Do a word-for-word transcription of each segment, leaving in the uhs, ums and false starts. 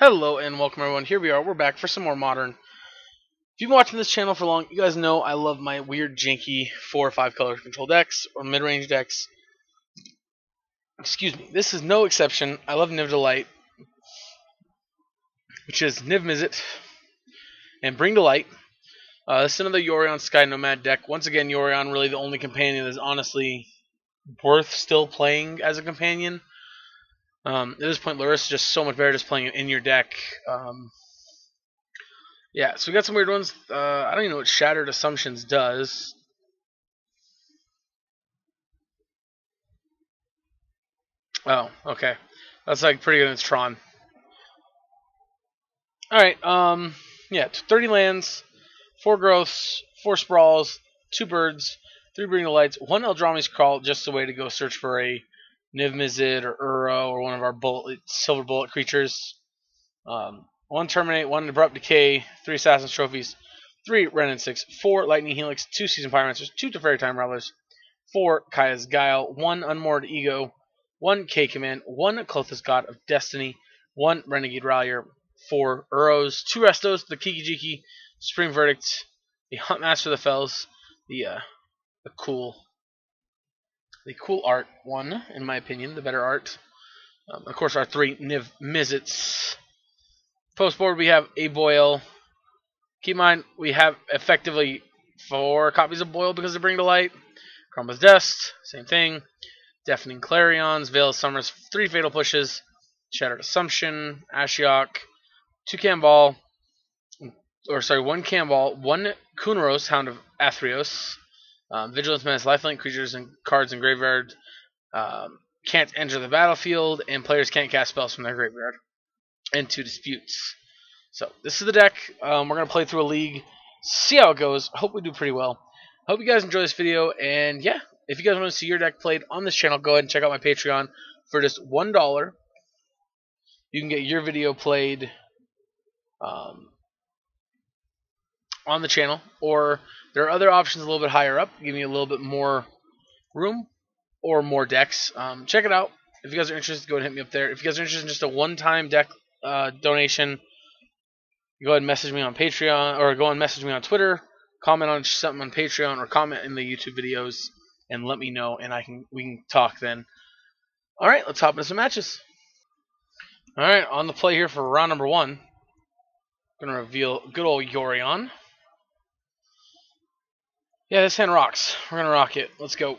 Hello and welcome everyone, here we are, we're back for some more Modern. If you've been watching this channel for long, you guys know I love my weird, janky four or five color control decks, or mid-range decks. Excuse me, this is no exception. I love Niv to Light, which is Niv-Mizzet, and Bring to Light. Uh, this is another Yorion Sky Nomad deck. Once again, Yorion really the only companion that is honestly worth still playing as a companion. Um, at this point, Larissa is just so much better just playing it in your deck. Um, yeah, so we got some weird ones. Uh, I don't even know what Shattered Assumptions does. Oh, okay. That's like pretty good against Tron. Alright, um, yeah, thirty lands, four growths, four sprawls, two birds, three Bring to Lights, one Eldromy's Crawl, just a way to go search for a Niv-Mizzet or Uro or one of our bullet, silver bullet creatures. Um, one Terminate, one Abrupt Decay, three Assassin's Trophies, three Wrenn and Six, four Lightning Helix, two Seasoned Pyromancers, two Fairy Time Rattlers, four Kaya's Guile, one Unmoored Ego, one K Command, one Clothis God of Destiny, one Renegade Rallyer, four Uros, two Restos, the Kikijiki, Supreme Verdict, the Huntmaster of the Fells, the uh, the cool. The cool art one, in my opinion, the better art. Um, of course, our three Niv-Mizzets. Post board, we have a Boil. Keep in mind, we have effectively four copies of Boil because they Bring to Light. Crumbles Dust, same thing. Deafening Clarions, Veil of Summers, three Fatal Pushes, Shattered Assumption, Ashiok, two Kambal, or sorry, one Kambal, one Kunros, Hound of Athreos. Um, Vigilance, Menace, Lifelink, creatures and cards in graveyard um, can't enter the battlefield, and players can't cast spells from their graveyard. And two Disputes. So this is the deck. Um, we're going to play through a league, see how it goes. Hope we do pretty well. Hope you guys enjoy this video, and yeah, if you guys want to see your deck played on this channel, go ahead and check out my Patreon for just one dollar. You can get your video played um, on the channel, or there are other options a little bit higher up, giving you a little bit more room or more decks. Um, check it out. If you guys are interested, go ahead and hit me up there. If you guys are interested in just a one-time deck uh, donation, you go ahead and message me on Patreon, or go and message me on Twitter, comment on something on Patreon, or comment in the YouTube videos, and let me know, and I can we can talk then. All right, let's hop into some matches. All right, on the play here for round number one, I'm gonna reveal good old Yorion. Yeah, this hand rocks. We're going to rock it. Let's go.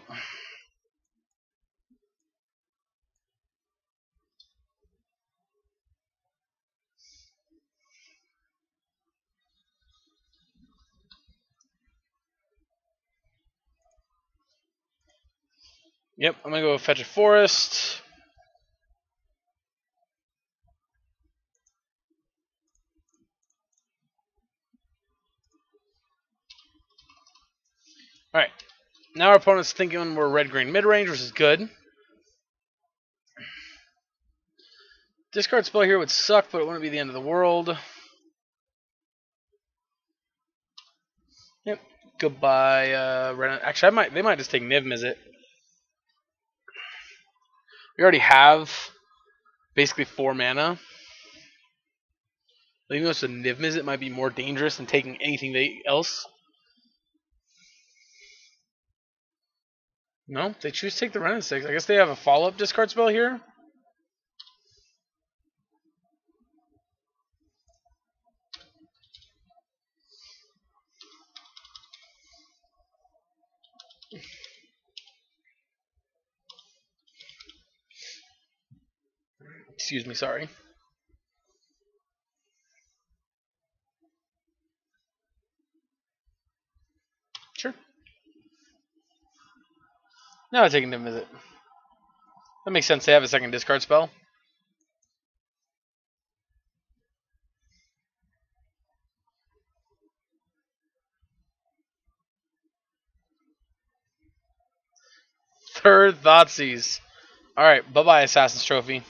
Yep, I'm going to go fetch a forest. Alright, now our opponent's thinking we're red-green mid-range, which is good. Discard spell here would suck, but it wouldn't be the end of the world. Yep, goodbye. Uh, red Actually, I might. They might just take Niv-Mizzet. We already have basically four mana. Leaving us with Niv-Mizzet might be more dangerous than taking anything they else. No, they choose to take the Wrenn and Six. I guess they have a follow-up discard spell here. Excuse me, sorry. Sure. No, I'm taking Niv-Mizzet. That makes sense. They have a second discard spell. Third Thoughtseize. All right, bye bye, Assassin's Trophy.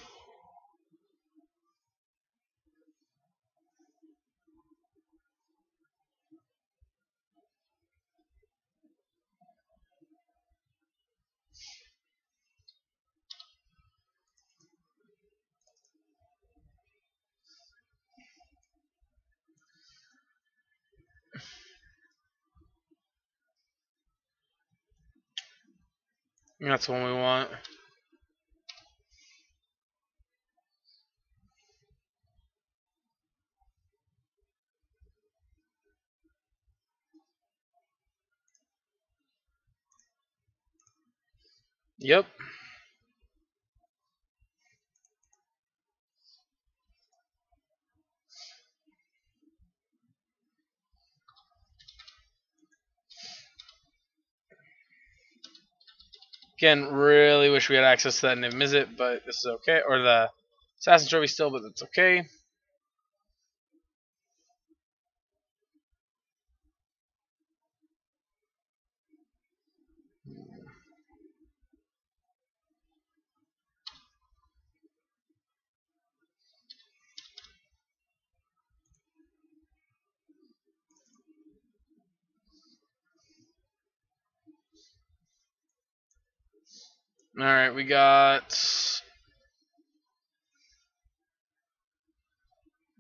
That's the one we want. Yep. Again, really wish we had access to that Niv-Mizzet, but this is okay. Or the Assassin's Trophy still, but that's okay. Alright, we got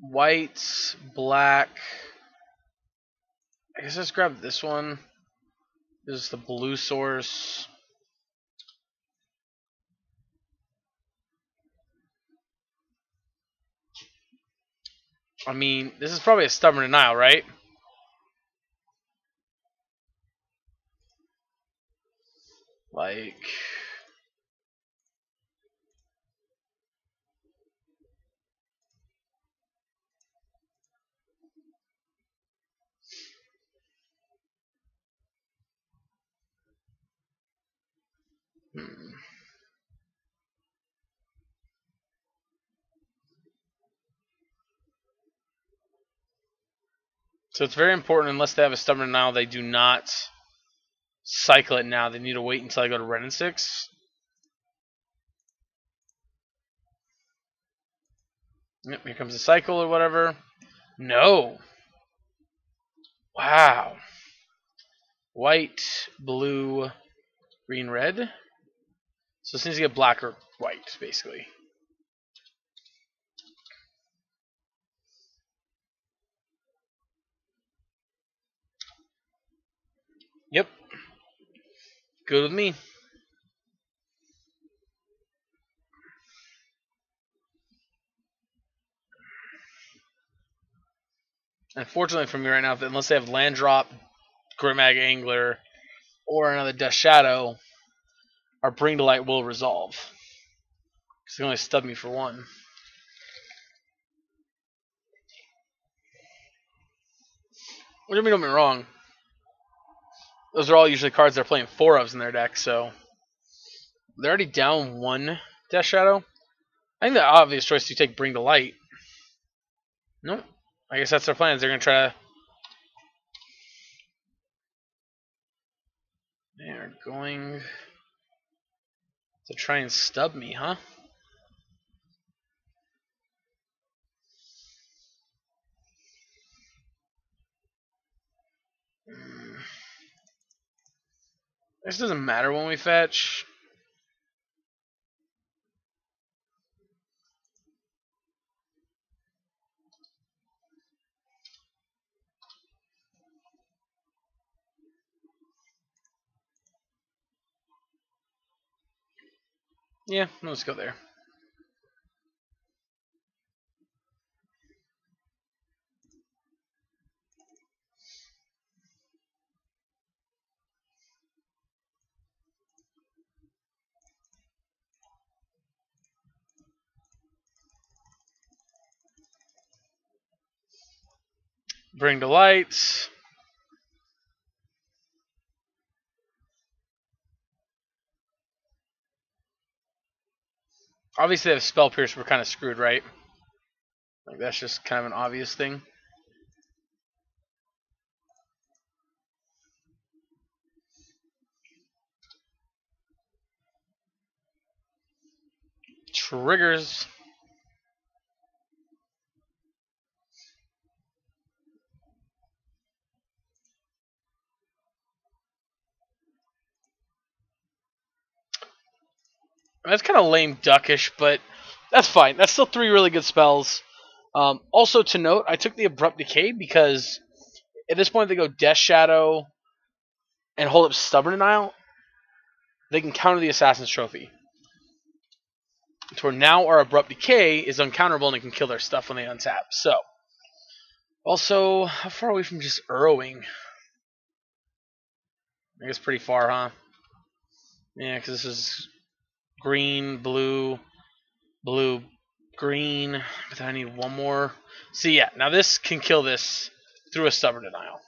white, black. I guess let's grab this one. This is the blue source. I mean, this is probably a stubborn denial, right? Like... Hmm. So it's very important, unless they have a stubborn now, they do not cycle it now. They need to wait until I go to Wrenn and Six. Yep, here comes the cycle or whatever. No. Wow. White, blue, green, red. So this needs to get black or white, basically. Yep. Good with me. Unfortunately for me right now, unless they have land drop, Grimag Angler, or another Dust Shadow, our Bring to Light will resolve. Because they only stub me for one. Which, I mean, don't get me wrong. Those are all usually cards they're playing four ofs in their deck, so they're already down one Death Shadow. I think the obvious choice is to take Bring to Light. Nope. I guess that's their plans. They're gonna try to They're going to try and stub me, huh? This doesn't matter when we fetch. Yeah, let's go there. Bring to lights. Obviously, they have Spell Pierce, we're kind of screwed, right? Like, that's just kind of an obvious thing. Triggers. That's kind of lame duckish, but that's fine. That's still three really good spells. Um, also to note, I took the Abrupt Decay because at this point they go Death Shadow and hold up Stubborn Denial. they can counter the Assassin's Trophy. To where now our Abrupt Decay is uncounterable and it can kill their stuff when they untap. So, also, how far away from just Uroing? I guess pretty far, huh? Yeah, because this is green, blue, blue, green. But I need one more. See, yeah, now this can kill this through a Stubborn Denial.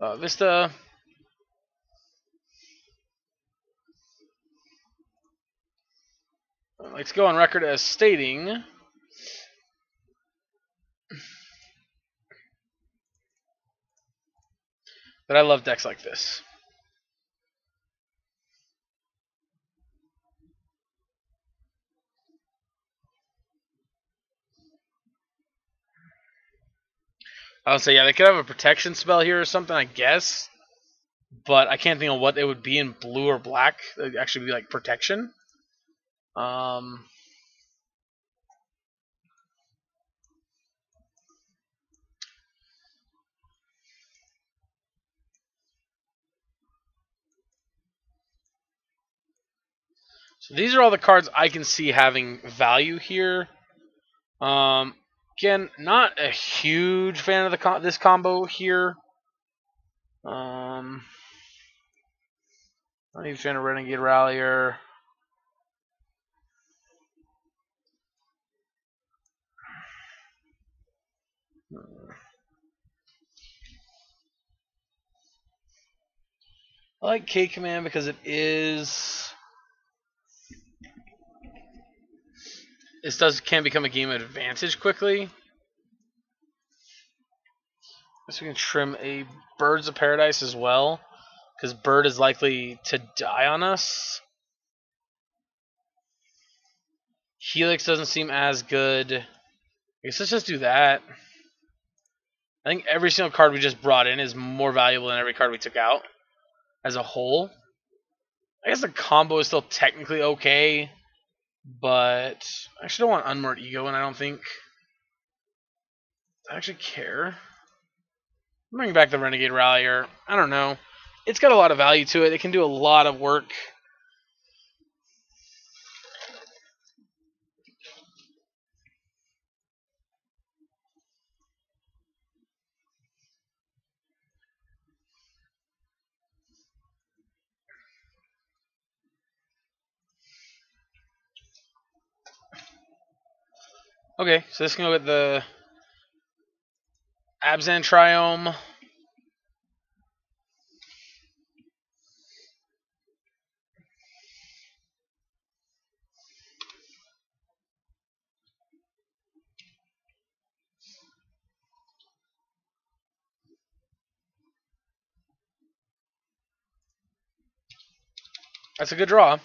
Uh, Vista. Let's go on record as stating that I love decks like this. I would say, yeah, they could have a protection spell here or something, I guess. But I can't think of what it would be in blue or black. It would actually be like protection. Um, so these are all the cards I can see having value here. Um, Again, not a huge fan of the com this combo here. Um, not even a fan of Renegade Rallyer. I like K Command because it is. This does can become a game of advantage quickly. I guess we can trim a Birds of Paradise as well, because Bird is likely to die on us. Helix doesn't seem as good. I guess let's just do that. I think every single card we just brought in is more valuable than every card we took out as a whole. I guess the combo is still technically okay. But I actually don't want Unmoored Ego, and I don't think I actually care. Bring back the Renegade Rallyer. I don't know. It's got a lot of value to it. It can do a lot of work. Okay, so this can go with the Abzan Triome. That's a good draw.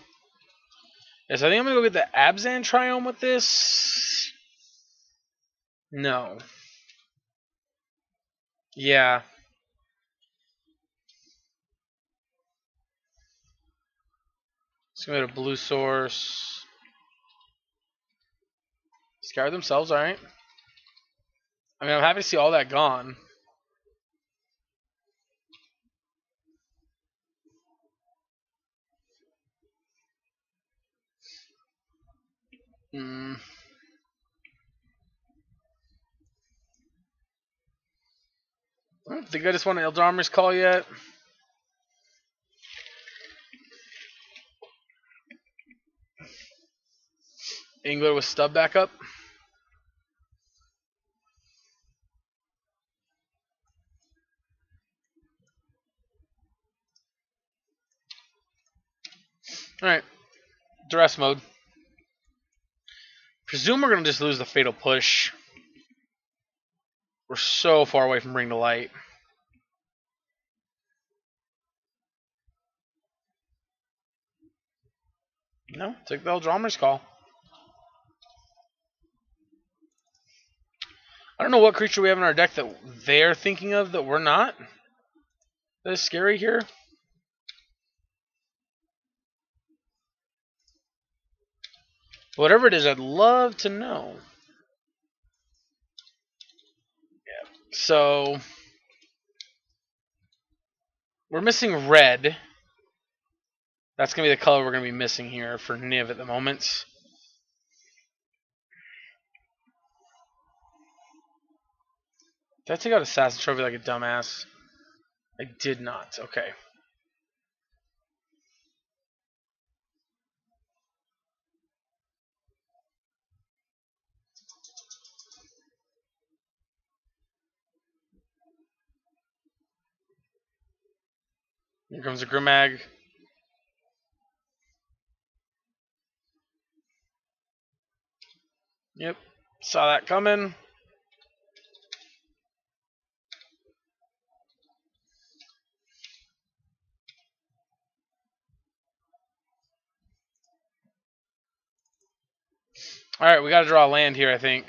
Yes, I think I'm gonna go get the Abzan Triome with this. No. Yeah. Let's go to blue source. Scour themselves, alright. I mean, I'm happy to see all that gone. Hmm. I don't think I just want an Eldromy's Crawl yet. Angler with Stub back up. Alright. Duress mode. Presume we're going to just lose the Fatal Push. We're so far away from Bring to Light. No, take the Eldromy's Crawl. I don't know what creature we have in our deck that they're thinking of that we're not. That is scary here. Whatever it is, I'd love to know. Yeah. So we're missing red. That's going to be the color we're going to be missing here for Niv at the moment. Did I take out Assassin's Trophy like a dumbass? I did not. Okay. Here comes a Grimag. Yep, saw that coming. All right, we got to draw land here, I think.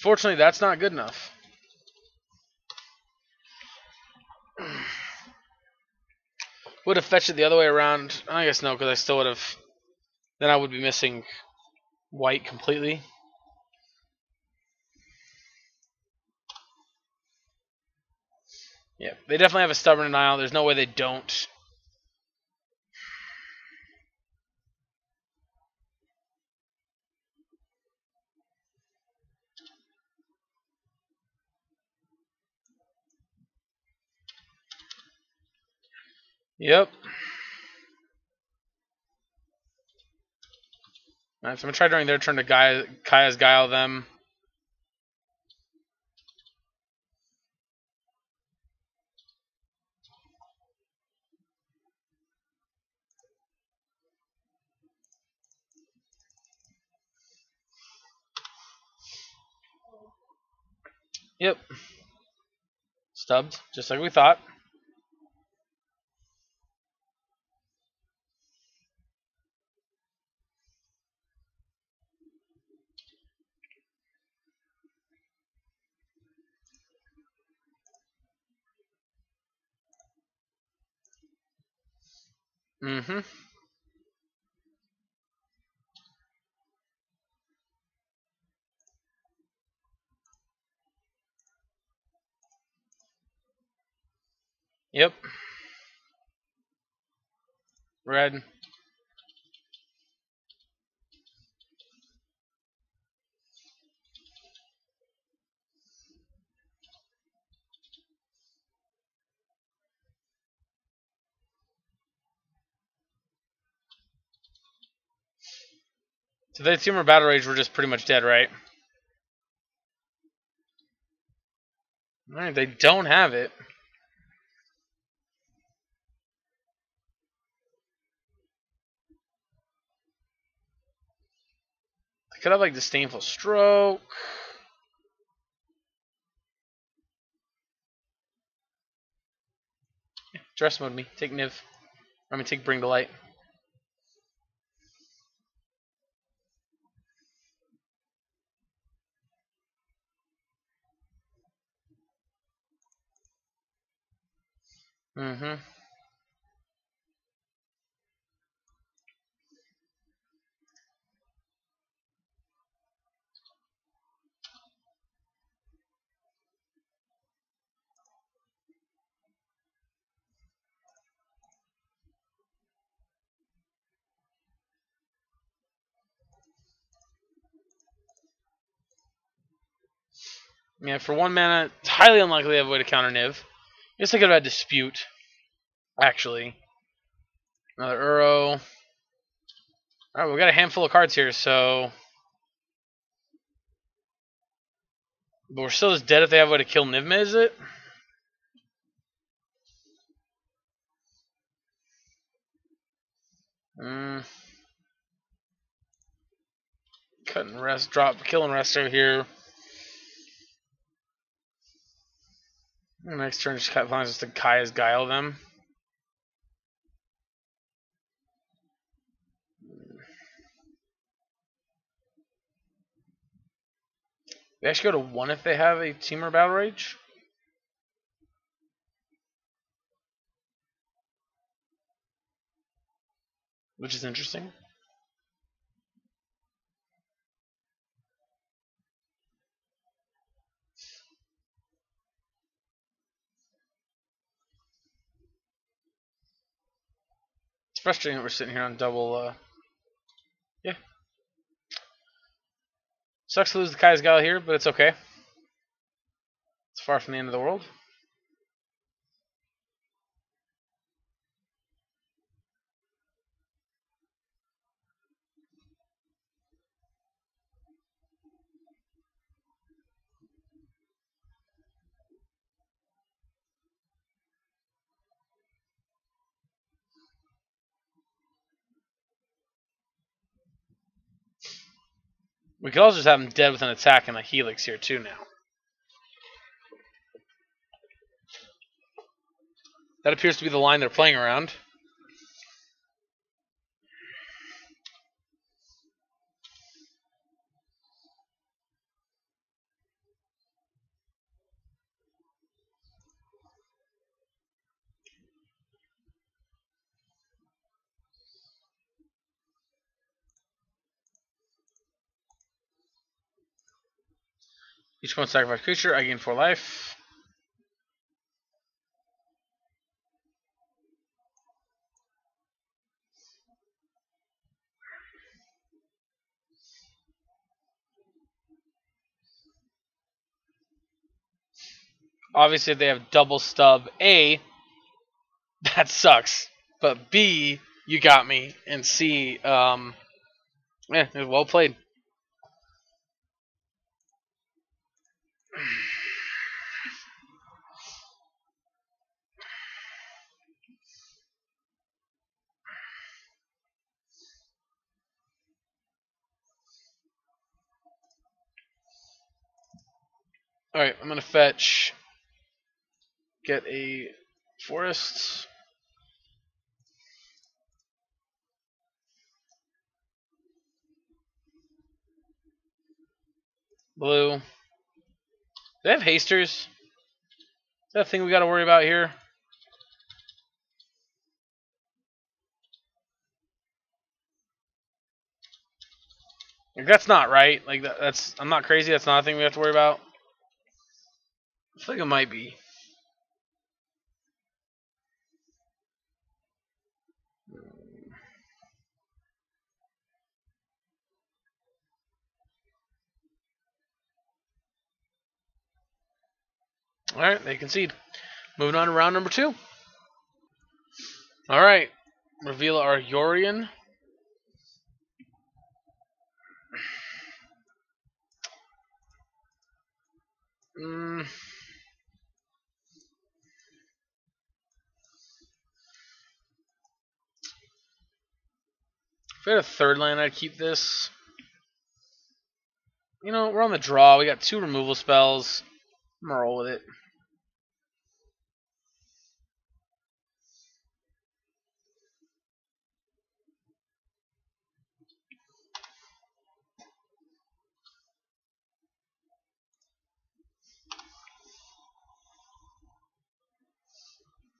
Fortunately, that's not good enough. Would have fetched it the other way around. I guess no, because I still would have. Then I would be missing white completely. Yeah, they definitely have a stubborn denial. There's no way they don't. Yep. Alright, so I'm going to try during their turn to Gaia, Kaya's Guile them. Yep. Stubbed, just like we thought. Mm-hmm. Yep. Red. So they assume our battle rage, we're just pretty much dead, right? Alright, they don't have it. They could have like disdainful stroke. Yeah, dress mode me. Take Niv. I mean take Bring to Light. Mm-hmm. Yeah, for one mana, it's highly unlikely they have a way to counter Niv. I guess I could have had Dispute, actually. Another Uro. Alright, we got a handful of cards here, so... But we're still just dead if they have a way to kill Niv-Mizzet. Mm. Cut and rest, drop, kill and rest over here. The next turn just kind of us to Kaya's Guile them. They actually go to one if they have a teamer battle rage. Which is interesting. It's frustrating that we're sitting here on double, uh, yeah. Sucks to lose the Kaya's Guile here, but it's okay. It's far from the end of the world. We could also just have him dead with an attack and a Helix here too now. That appears to be the line they're playing around. Each one sacrifice creature, I gain four life. Obviously, if they have double stub A, that sucks. But B, you got me. And C, um, eh, it was well played. Alright, I'm going to fetch, get a forest, blue, do they have hasters? Is that a thing we got to worry about here? Like, that's not right, like that, that's, I'm not crazy, that's not a thing we have to worry about. I think it might be. Alright, they concede. Moving on to round number two. Alright, reveal our Yorion. Mmm. If we had a third land, I'd keep this. You know, we're on the draw. We got two removal spells. I'm gonna roll with it.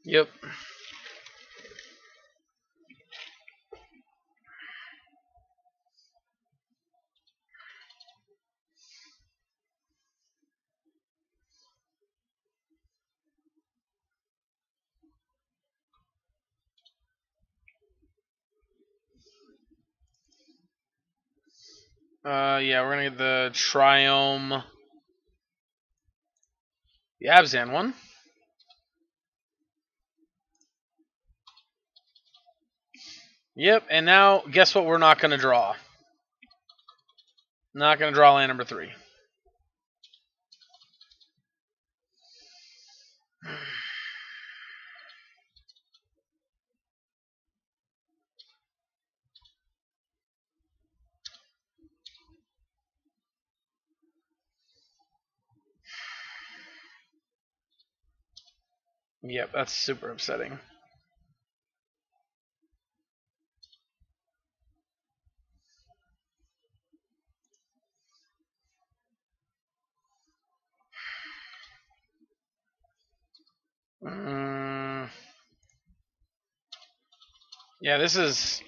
Yep. Uh, yeah, we're gonna get the Triome, the Abzan one. Yep, and now guess what? We're not gonna draw. Not gonna draw land number three. Yep, that's super upsetting. Mm. Yeah, this is...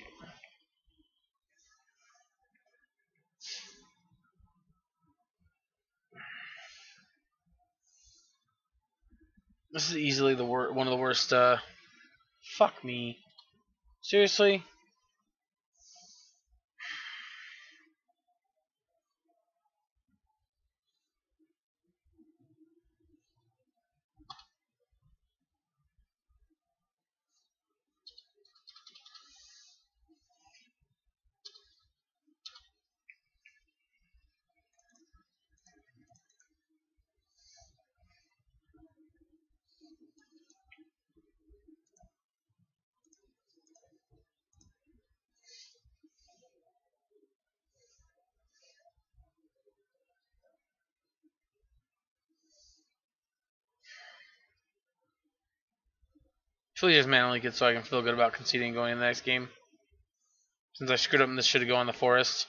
This is easily the wor one of the worst, uh... Fuck me. Seriously? Actually, just Mana Leak it so I can feel good about conceding going in the next game. Since I screwed up and this should go on the forest.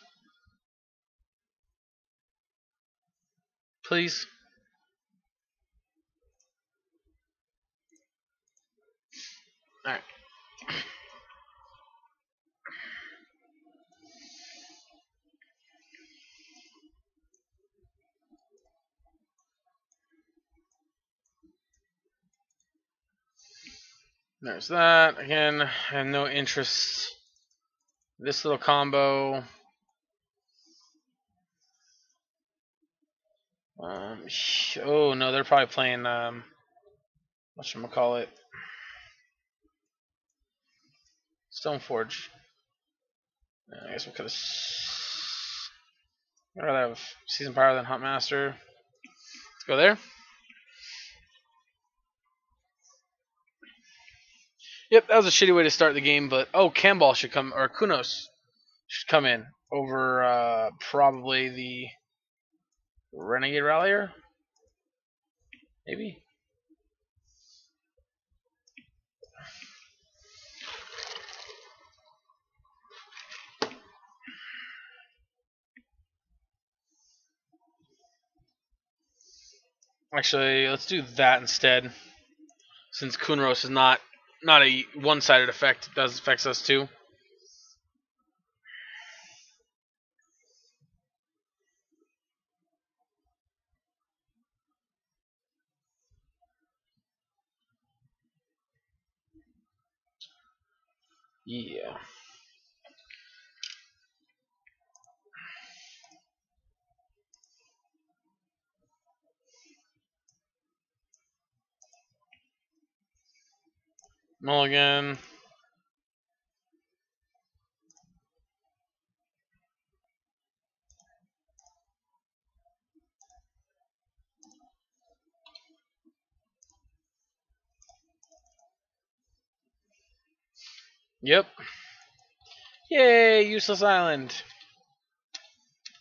Please. Alright. There's that. Again, I have no interest. This little combo. Um, oh, no, they're probably playing, um, whatchamacallit, Stoneforge. I guess we could have... I'd rather have Seasoned Pyro than Huntmaster. Let's go there. Yep, that was a shitty way to start the game, but oh, Kambal should come, or Kunos should come in over uh, probably the Renegade Rallyer, maybe. Actually, let's do that instead, since Kunros is not. Not a one-sided effect. It does affect us too. Yeah. Mulligan. Yep. Yay, useless island.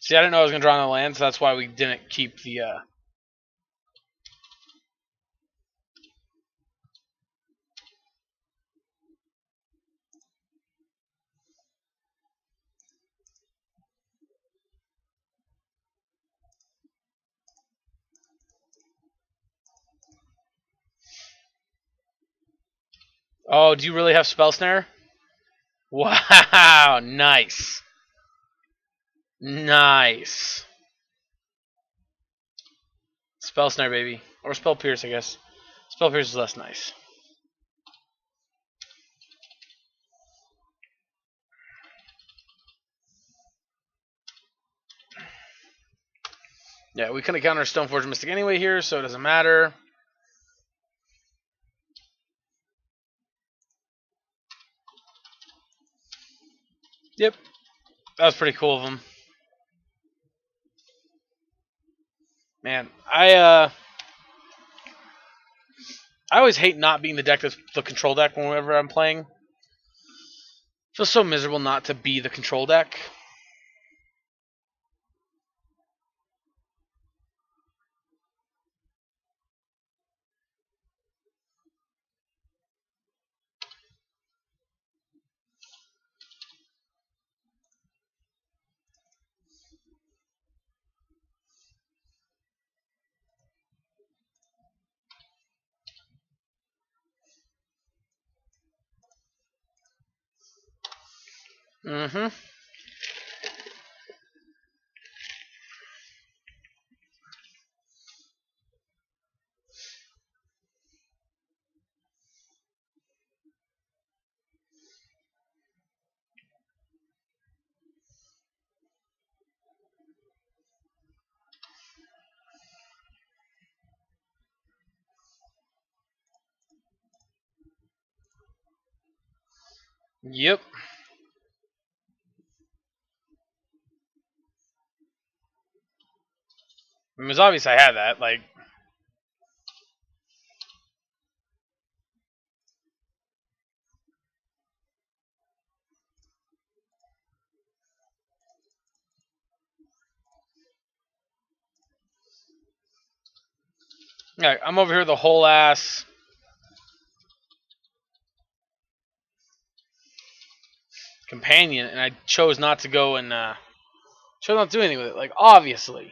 See, I didn't know I was going to draw on the land, so that's why we didn't keep the... Uh, Oh, do you really have Spell Snare? Wow, nice. Nice. Spell Snare, baby. Or Spell Pierce, I guess. Spell Pierce is less nice. Yeah, we couldn't counter Stoneforge Mystic anyway here, so it doesn't matter. Yep, that was pretty cool of him. Man, I uh, I always hate not being the deck that's the control deck whenever I'm playing. Feels so miserable not to be the control deck. Mm-hmm. Yep. I mean, it was obvious I had that, like... Alright, I'm over here the whole ass... companion, and I chose not to go and uh, chose not to do anything with it. Like, obviously.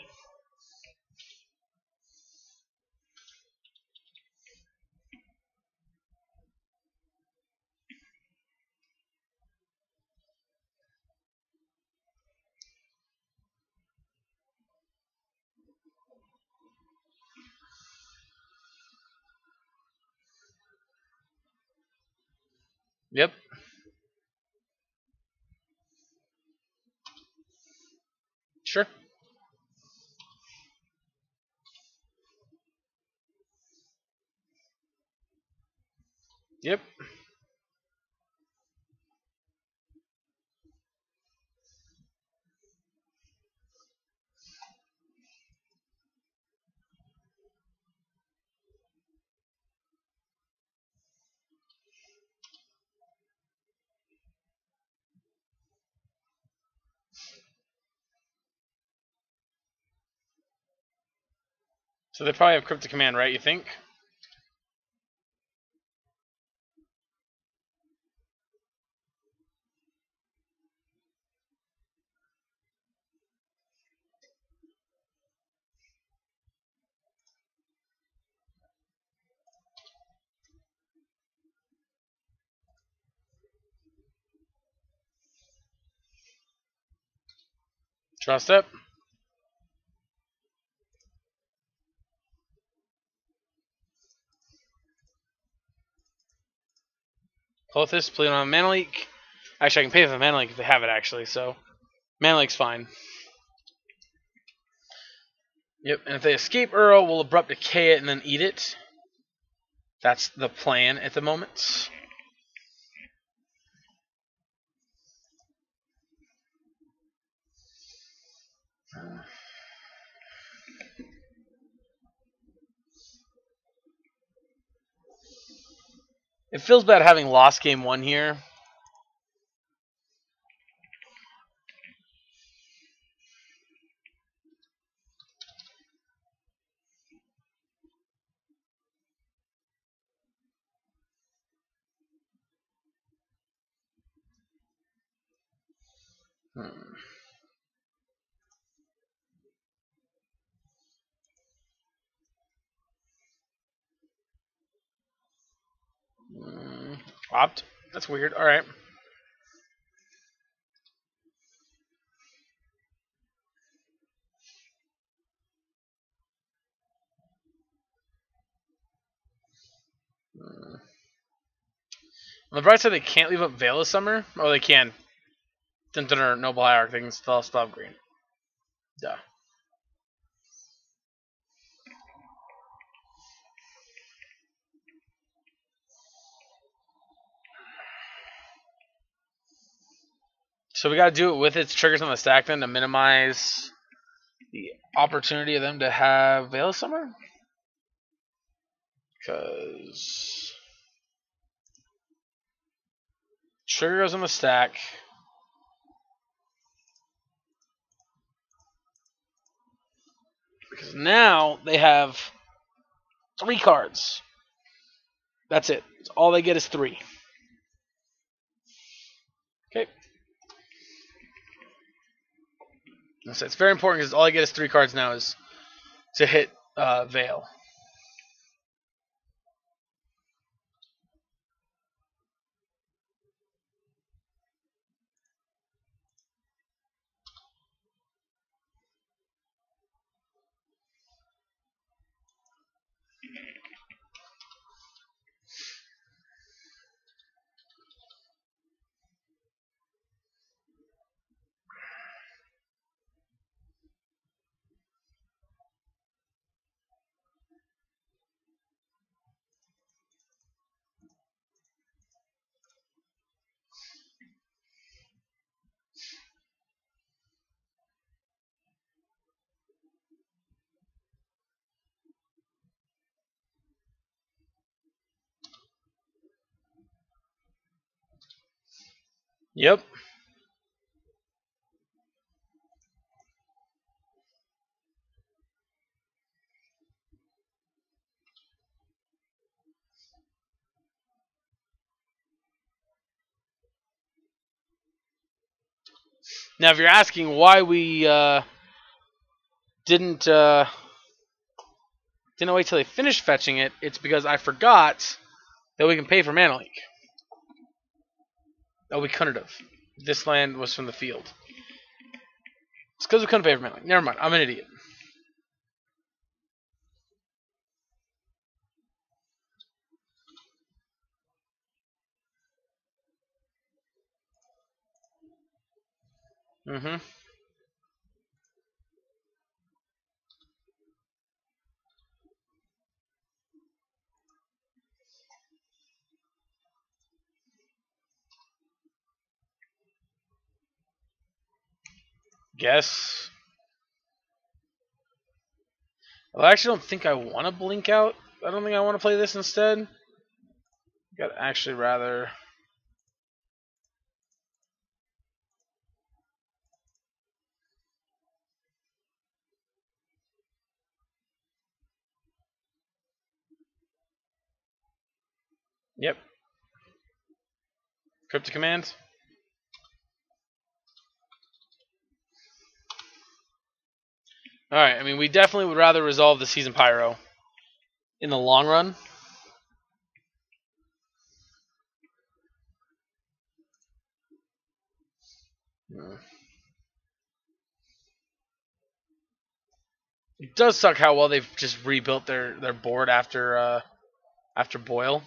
Yep. Sure. Yep. So they probably have Cryptic Command, right, you think? Trust it. Clothis, please don't have Mana Leak. Actually, I can pay for the Mana Leak if they have it, actually, so... Mana Leak's fine. Yep, and if they escape Uro, we'll Abrupt Decay it and then eat it. That's the plan at the moment. Uh. It feels bad having lost game one here. Hmm. Mm, opt. That's weird. All right. Mm. On the bright side, they can't leave up Veil of Summers. Oh, they can. Or Noble Hierarch. They can still stop green. Duh. So we gotta do it with its triggers on the stack then to minimize the opportunity of them to have Veil of Summers. Cause trigger goes on the stack. Because now they have three cards. That's it. All they get is three. Okay. So it's very important because all I get is three cards now is to hit uh, Veil. Yep. Now, if you're asking why we uh, didn't uh, didn't wait till they finished fetching it, it's because I forgot that we can pay for Mana Leak. Oh, we couldn't have. This land was from the field. It's because we couldn't pay for Mana Leak. Never mind. I'm an idiot. Mm-hmm. Guess. Well, I actually don't think I want to blink out. I don't think I want to play this instead. I'd actually rather... Yep. Cryptic Command. Alright, I mean, we definitely would rather resolve the Seasoned Pyro in the long run. It does suck how well they've just rebuilt their, their board after, uh, after Boil.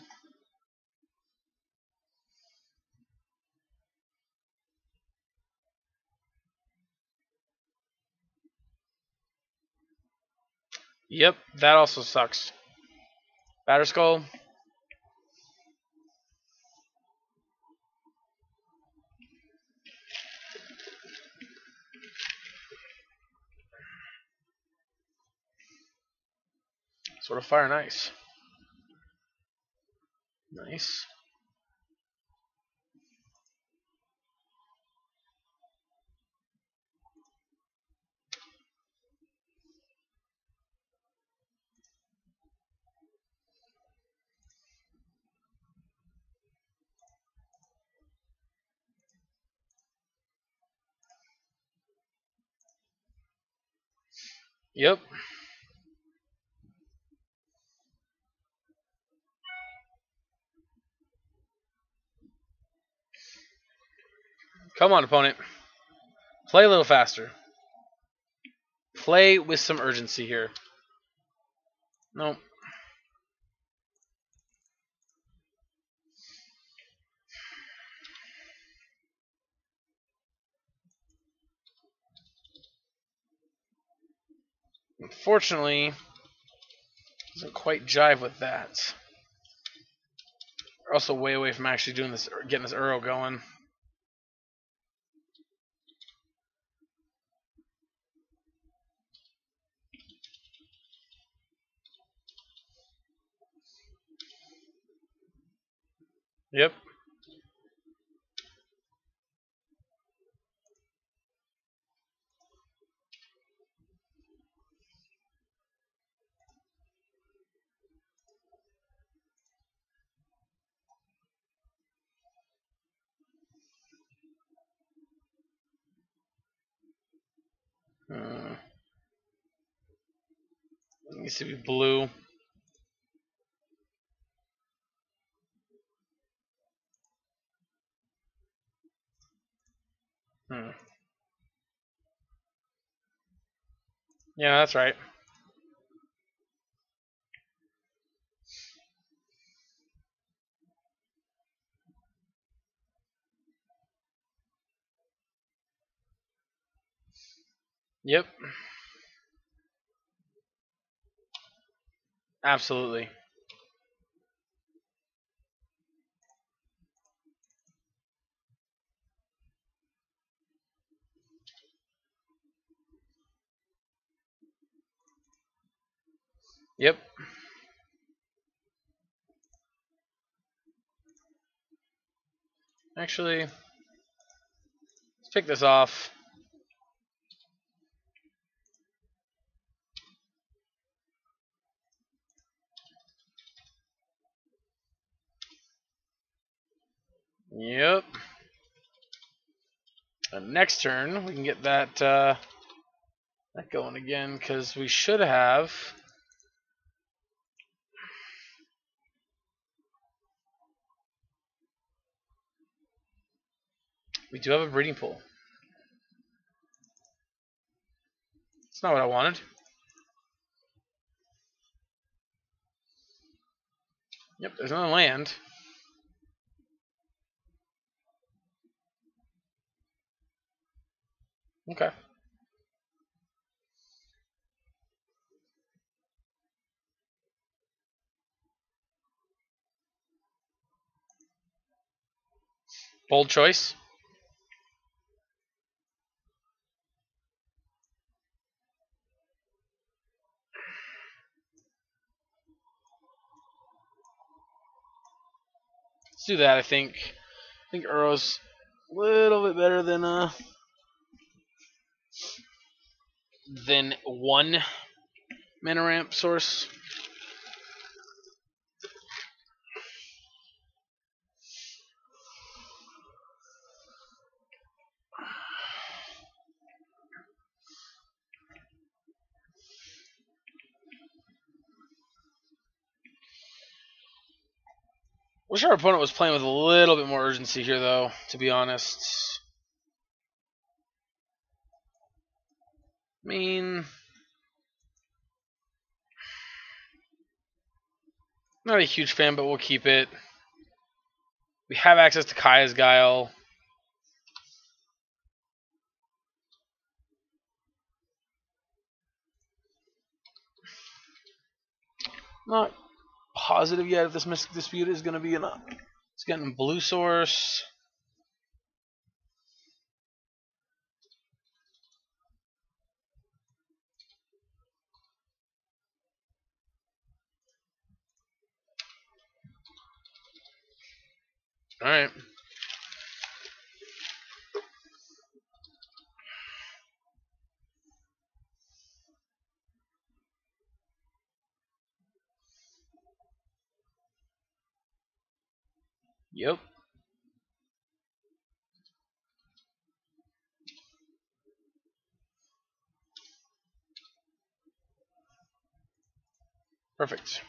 Yep, that also sucks. Batterskull. Sort of fire and ice. Nice. Yep. Come on, opponent. Play a little faster. Play with some urgency here. Nope. Unfortunately, it doesn't quite jive with that. We're also way away from actually doing this, getting this Uro going. Yep. Uh, it needs to be blue. Hmm. Yeah, that's right. Yep. Absolutely. Yep. Actually, Pick this off. Yep. And next turn we can get that uh, that going again, because we should have we do have a breeding pool. That's not what I wanted. Yep, there's another land. Okay. Bold choice. Let's do that. I think I think Uro's a little bit better than uh Then one mana ramp source. Wish our opponent was playing with a little bit more urgency here, though, to be honest. I mean, not a huge fan, but we'll keep it. We have access to Kaya's Guile. Not positive yet if this Mystic Dispute is going to be enough. It's getting blue source. All right. Yep. Perfect.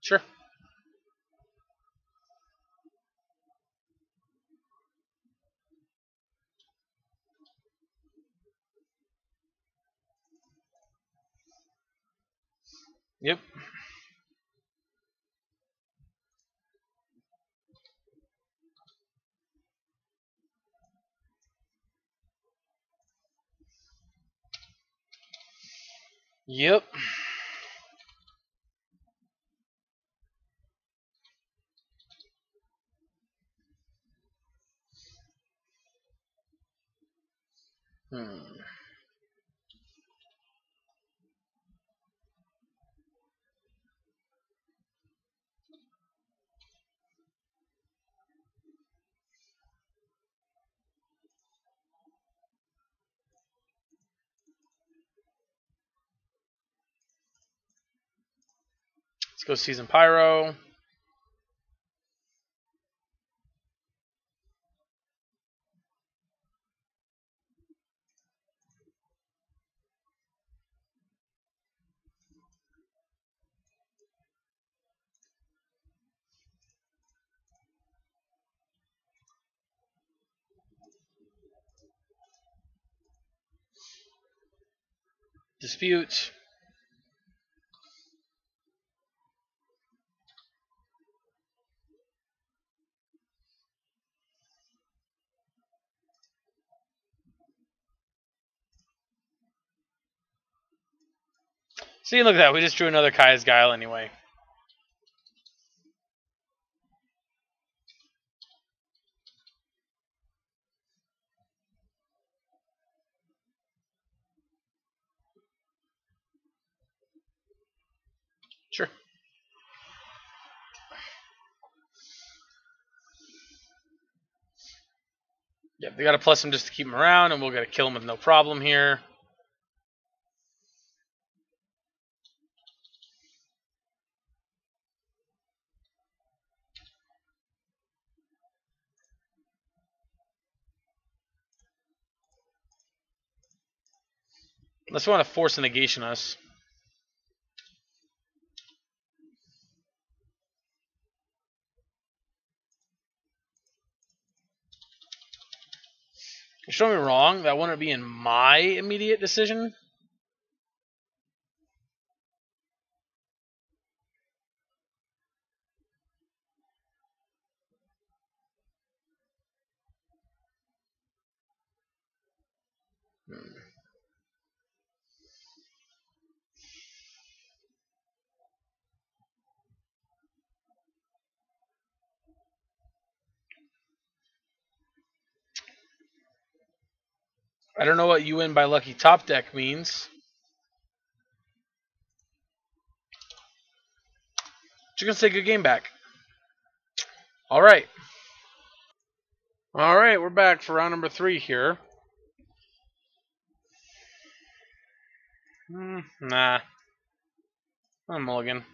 Sure. Yep. Yep. Hmm. Let's go Seasoned Pyro. Dispute. See, look at that. We just drew another Kaya's Guile anyway. Yeah, they got to plus him just to keep him around, and we'll gotta kill him with no problem here. Unless we want to force a negation us. You're showing me wrong. That wouldn't be in my immediate decision. I don't know what you win by lucky top deck means. But you're going to take your game back. Alright. Alright, we're back for round number three here. Mm, nah. I'm mulligan.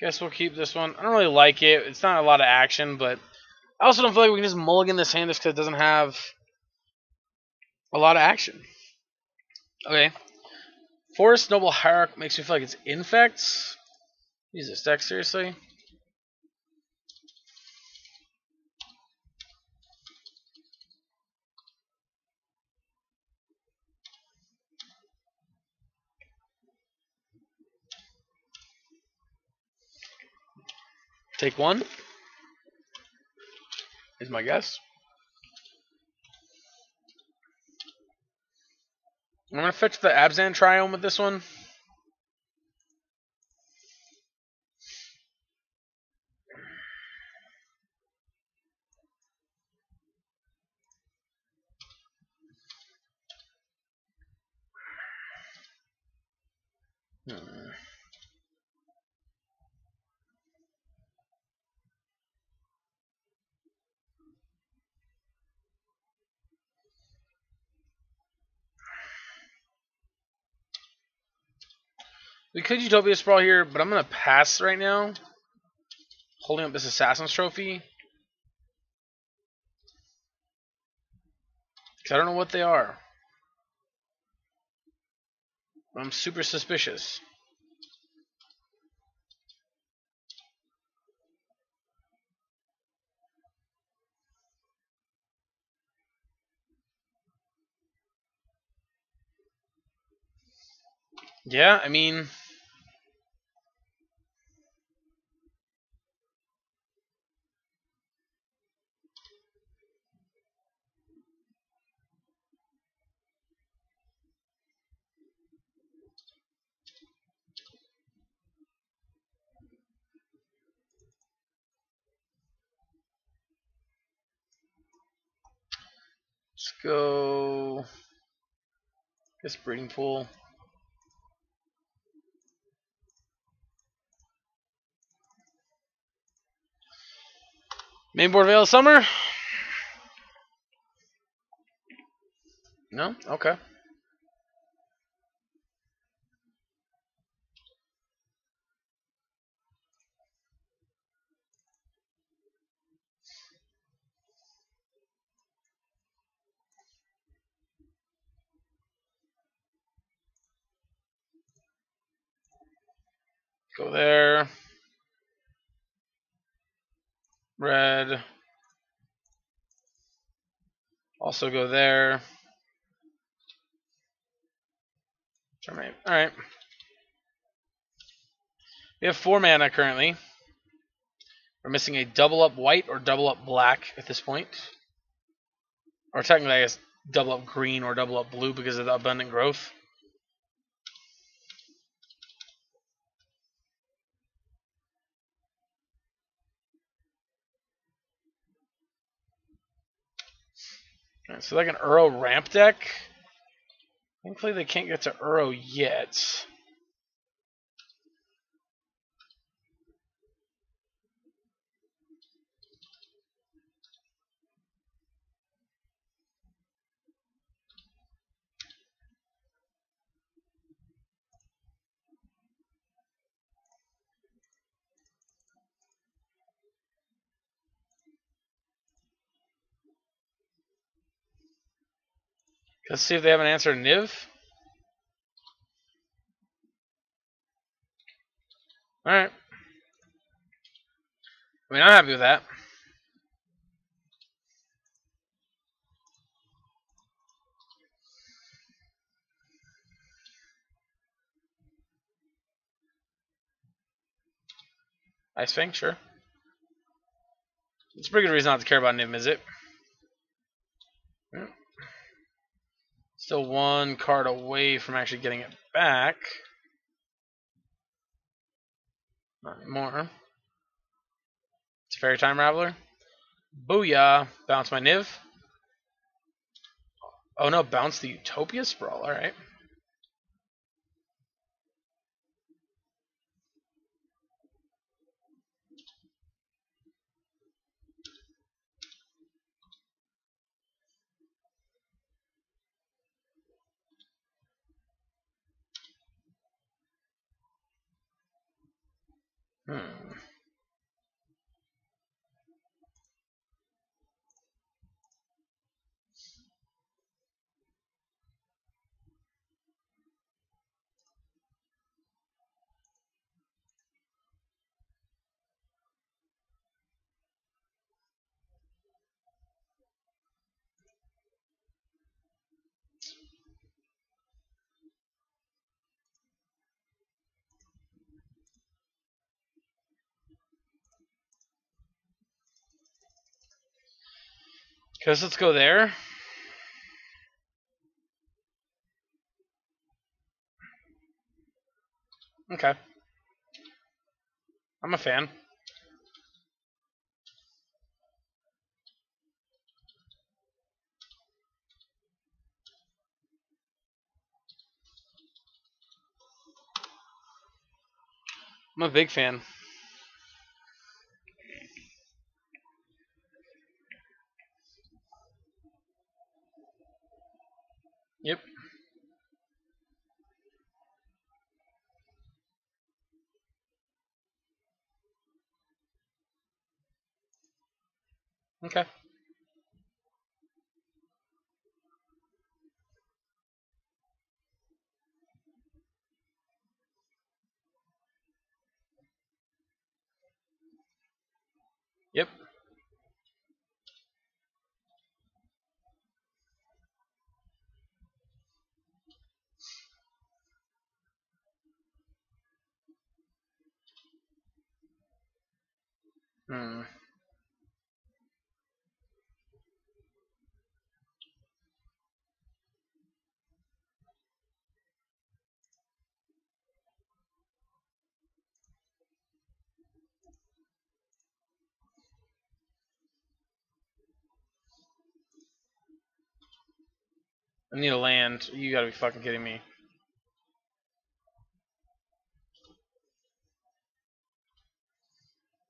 Guess we'll keep this one. I don't really like it. It's not a lot of action, but I also don't feel like we can just mulligan this hand just because it doesn't have a lot of action. Okay. Forest Noble Hierarch makes me feel like it's infects. Use this deck seriously. Take one, is my guess. I'm going to fetch the Abzan Triome with this one. Hmm. We could Utopia Sprawl here, but I'm going to pass right now. Holding up this Assassin's Trophy. Because I don't know what they are. I'm super suspicious. Yeah, I mean... Let's go. This breeding pool. Mainboard Veil of Summer? No? Okay. Go there. Red. Also go there. Terminate. All right. We have four mana currently. We're missing a double up white or double up black at this point. Or technically, I guess, double up green or double up blue because of the abundant growth. Alright, so like an Uro ramp deck. Thankfully they can't get to Uro yet. Let's see if they have an answer to Niv. Alright. I mean, I'm happy with that. Ice Fang, sure. It's a pretty good reason not to care about Niv-Mizzet. Still one card away from actually getting it back. Not anymore. It's a Fairy Time Raveler. Booyah! Bounce my Niv. Oh no, bounce the Utopia Sprawl, alright. Hmm. Guess let's go there. Okay. I'm a fan. I'm a big fan. Yep. Okay. Yep. Hmm. I need a land. You gotta be fucking kidding me.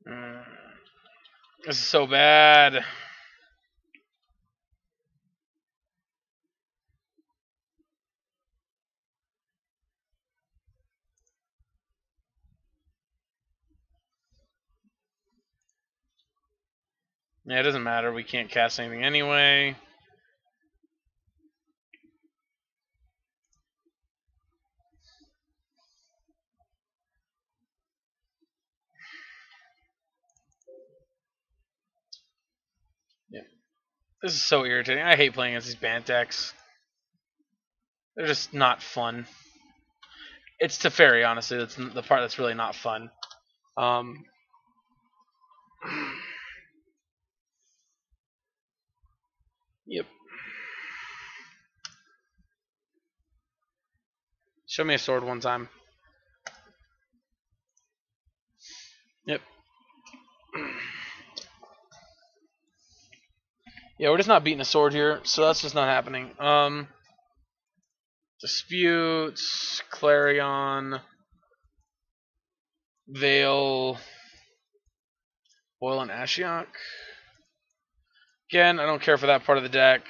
Hmm. This is so bad. Yeah, it doesn't matter. We can't cast anything anyway. This is so irritating. I hate playing against these banned decks. They're just not fun. It's Teferi, honestly. That's the part that's really not fun. Um, yep. Show me a sword one time. Yep. Yeah, we're just not beating a sword here, so that's just not happening. Um, Disputes, Clarion, Veil, Boil, and Ashiok. Again, I don't care for that part of the deck.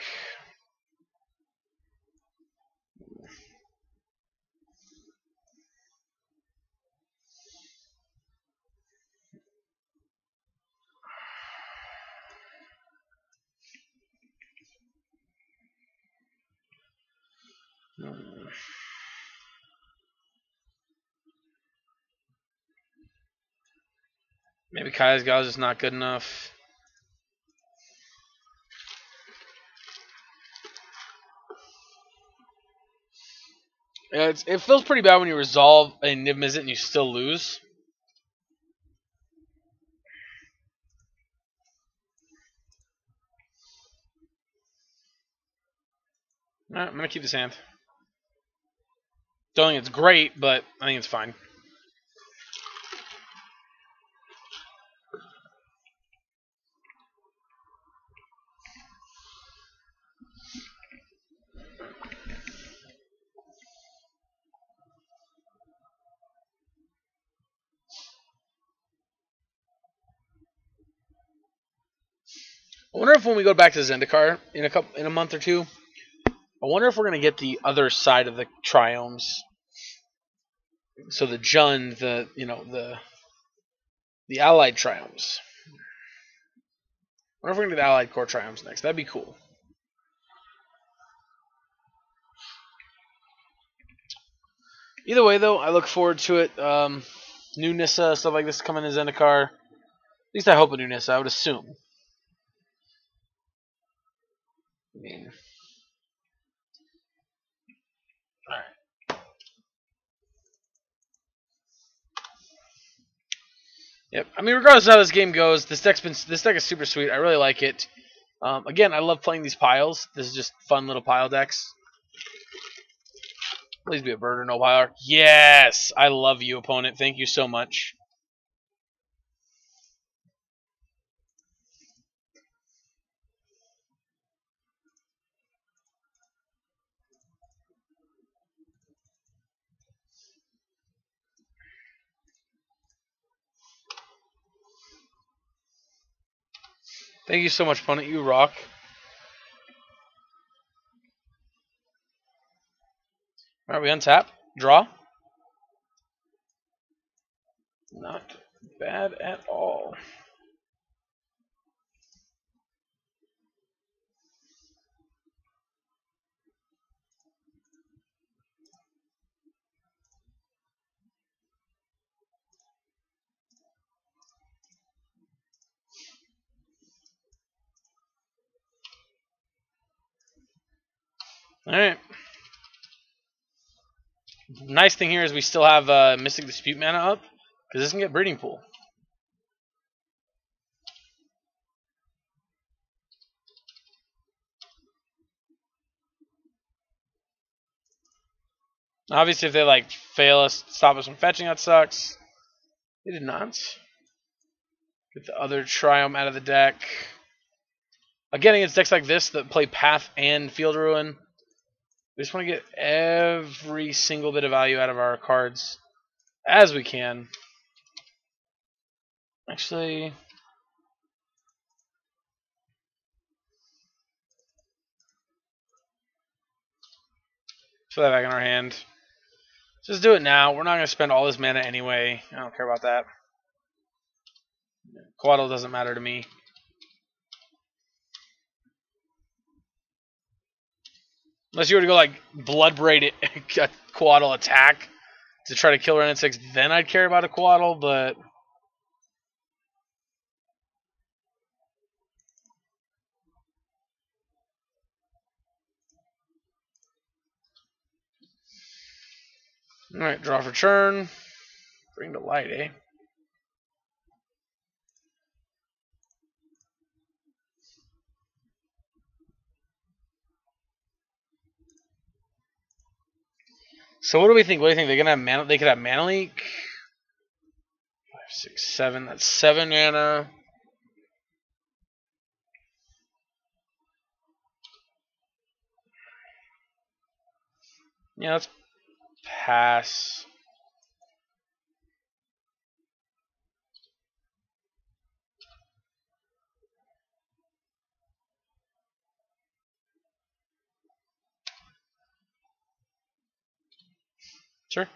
Uh, maybe Kaya's Guile is just not good enough. Yeah, it's, it feels pretty bad when you resolve a Niv-Mizzet and you still lose. Alright, I'm going to keep this hand. Don't think it's great, but I think it's fine. I wonder if when we go back to Zendikar in a couple in a month or two, I wonder if we're gonna get the other side of the Triomes. So the Jund, the you know the the allied Triomes. I wonder if we're gonna get the allied core Triomes next. That'd be cool. Either way, though, I look forward to it. Um, new Nissa stuff like this coming to Zendikar. At least I hope a new Nissa. I would assume. I mean, all right. Yep. I mean, regardless of how this game goes, this deck's been this deck is super sweet. I really like it. Um, again, I love playing these piles. This is just fun little pile decks. Please be a bird or no piler. Yes, I love you, opponent. Thank you so much. Thank you so much, opponent. You rock. Alright, we untap. Draw. Not bad at all. Alright. Nice thing here is we still have uh, Mystic Dispute mana up, because this can get Breeding Pool. Obviously, if they like fail us, stop us from fetching, that sucks. They did not. Get the other Triome out of the deck. Again, against decks like this that play Path and Field Ruin, we just want to get every single bit of value out of our cards as we can. Actually, put that back in our hand. Just do it now. We're not going to spend all this mana anyway. I don't care about that. Quaddle doesn't matter to me. Unless you were to go like Bloodbraid a Quaddle attack to try to kill Wrenn and Six, then I'd care about a Quaddle, but alright, draw for turn. Bring to light, eh? So what do we think? What do you think? They're gonna have mana, they could have Mana Leak. Five, six, seven. That's seven mana. Yeah, let's pass. Sure.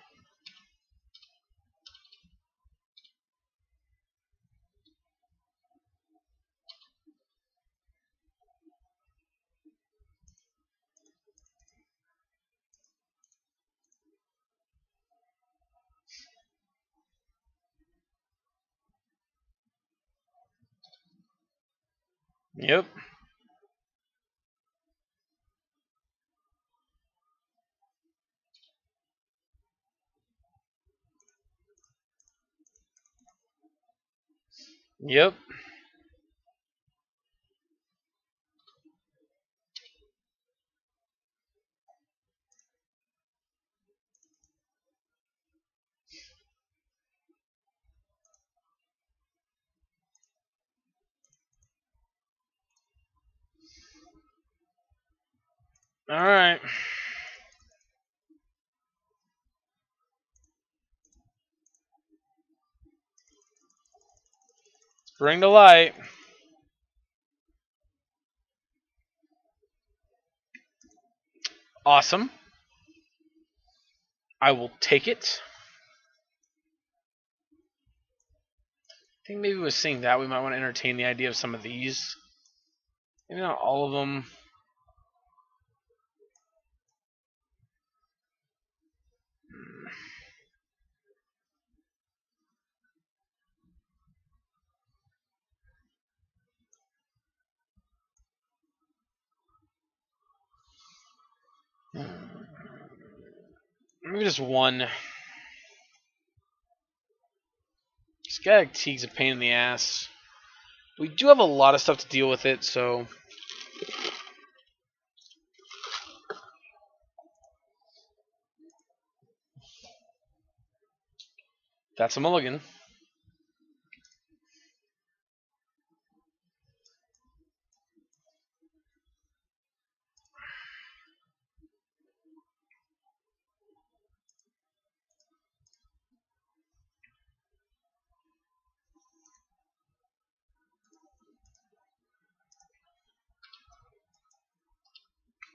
Yep. Yep. All right. Bring to light. Awesome. I will take it. I think maybe with seeing that, we might want to entertain the idea of some of these. Maybe not all of them. Maybe just one. Skag Teague's a pain in the ass. We do have a lot of stuff to deal with it, so that's a mulligan.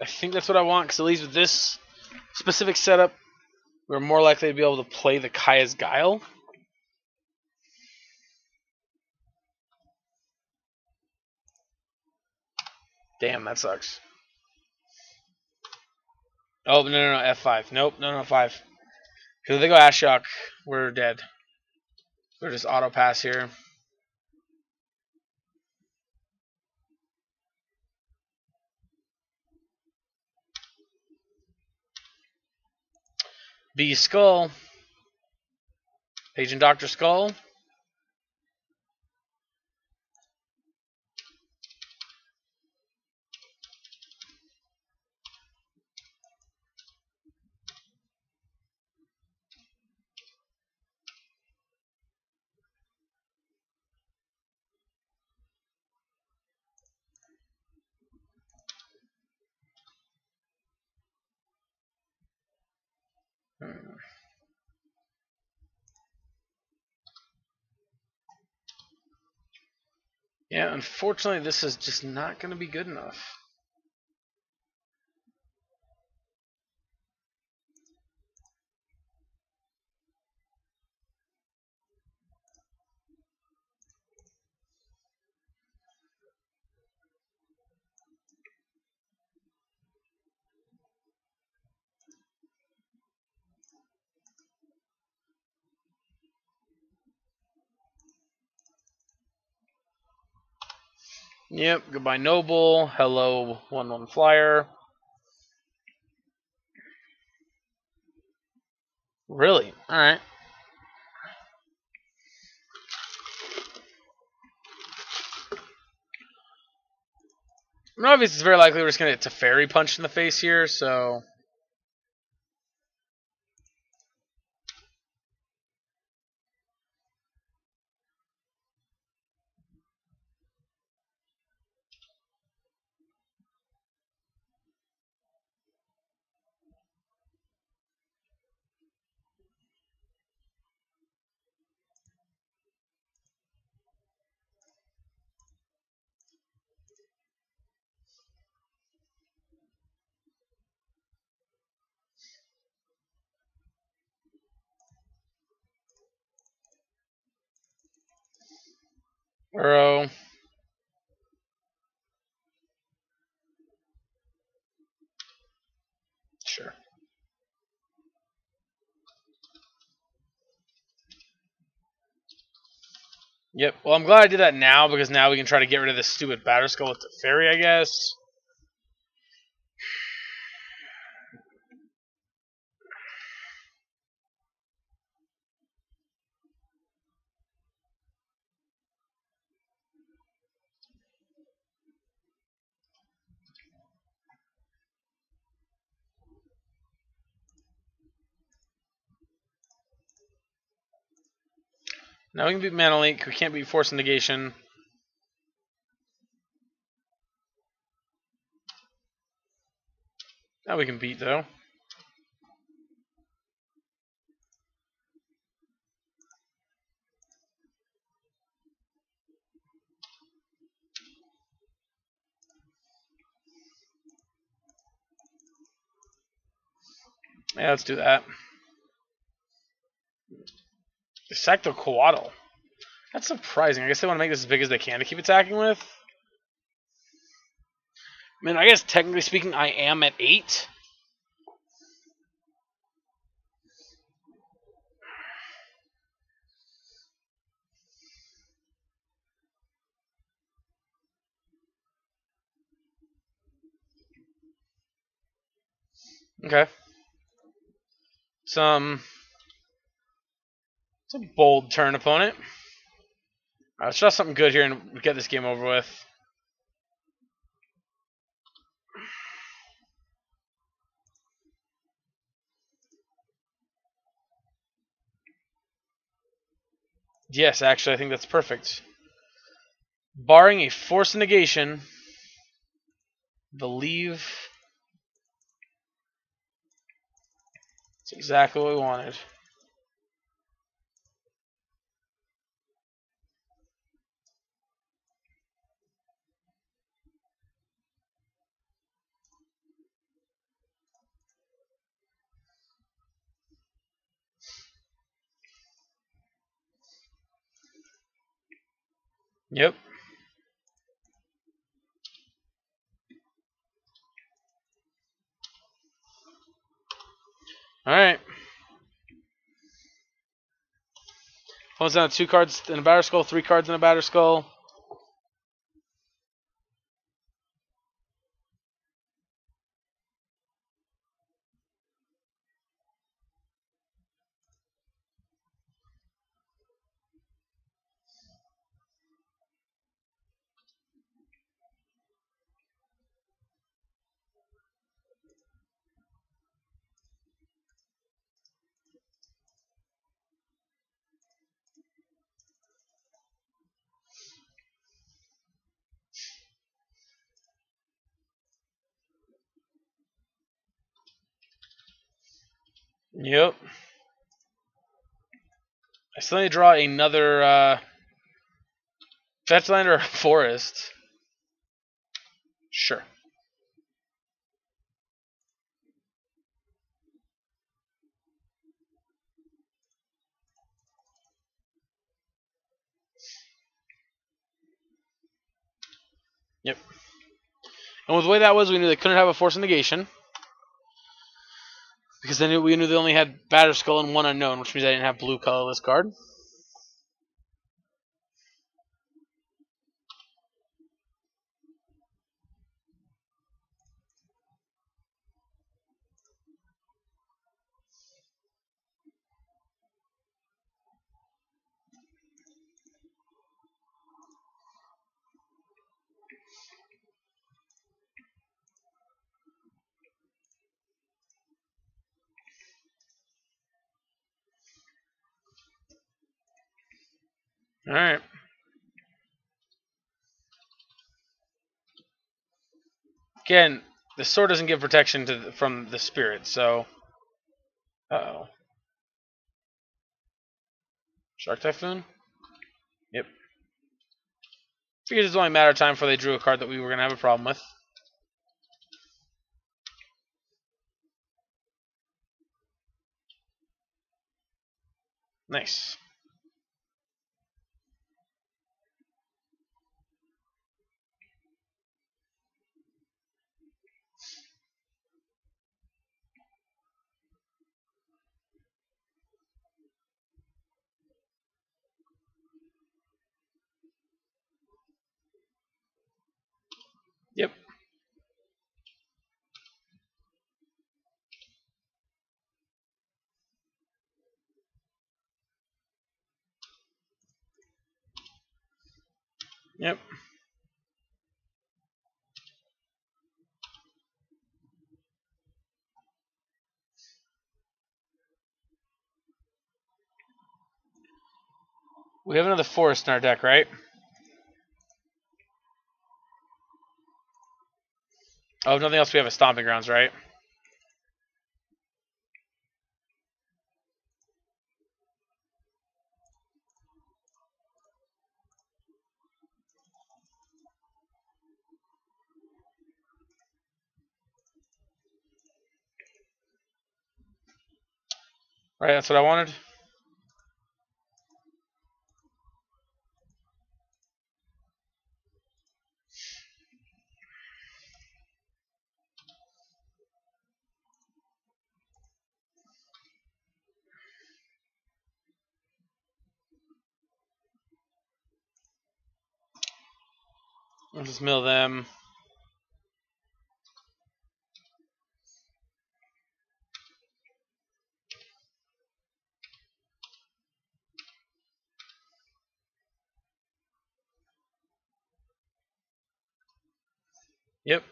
I think that's what I want, because at least with this specific setup, we're more likely to be able to play the Kaya's Guile. Damn, that sucks. Oh, no, no, no, F five. Nope, no, no, five. Because if they go Ashiok, we're dead. We're just auto-pass here. B Skull, Page and Doctor Skull. Yeah, unfortunately, this is just not going to be good enough. Yep, goodbye Noble, hello one one Flyer. Really? Alright. I mean, obviously it's very likely we're just going to get Teferi punched in the face here, so... Uro. Sure. Yep. Well, I'm glad I did that now, because now we can try to get rid of this stupid Batterskull with the Fairy, I guess. Now we can beat Mana Leak, we can't beat Force Negation. Now we can beat, though. Yeah, let's do that. Sector Coatl. That's surprising. I guess they want to make this as big as they can to keep attacking with. I mean, I guess technically speaking, I am at eight. Okay. Some. It's a bold turn, opponent. Alright, let's try something good here and get this game over with. Yes, actually, I think that's perfect. Barring a Force Negation, believe it's exactly what we wanted. Yep. Alright. Opponent's down to two cards and a Batterskull, three cards and a Batterskull. Yep. I still need to draw another uh, fetchland or forest. Sure. Yep. And with the way that was, we knew they couldn't have a Force Negation. Because they knew, we knew they only had Batterskull and one unknown, which means I didn't have blue colorless card. All right. Again, the sword doesn't give protection to the, from the spirit, so. Uh oh. Shark Typhoon? Yep. Figures it's only a matter of time before they drew a card that we were going to have a problem with. Nice. Yep. We have another forest in our deck, right? Oh, if nothing else, we have a Stomping Grounds, right? Right, that's what I wanted. Let's just mill them. Yep.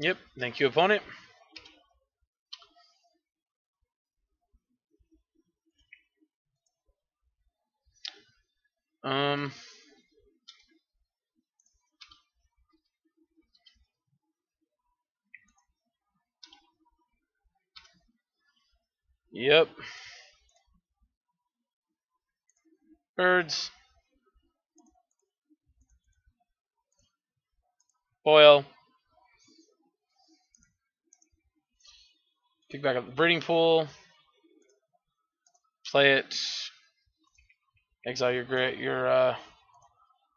Yep, thank you, opponent. Um Yep. Birds. Boil. Pick back up the Breeding Pool. Play it. Exile your gra your uh,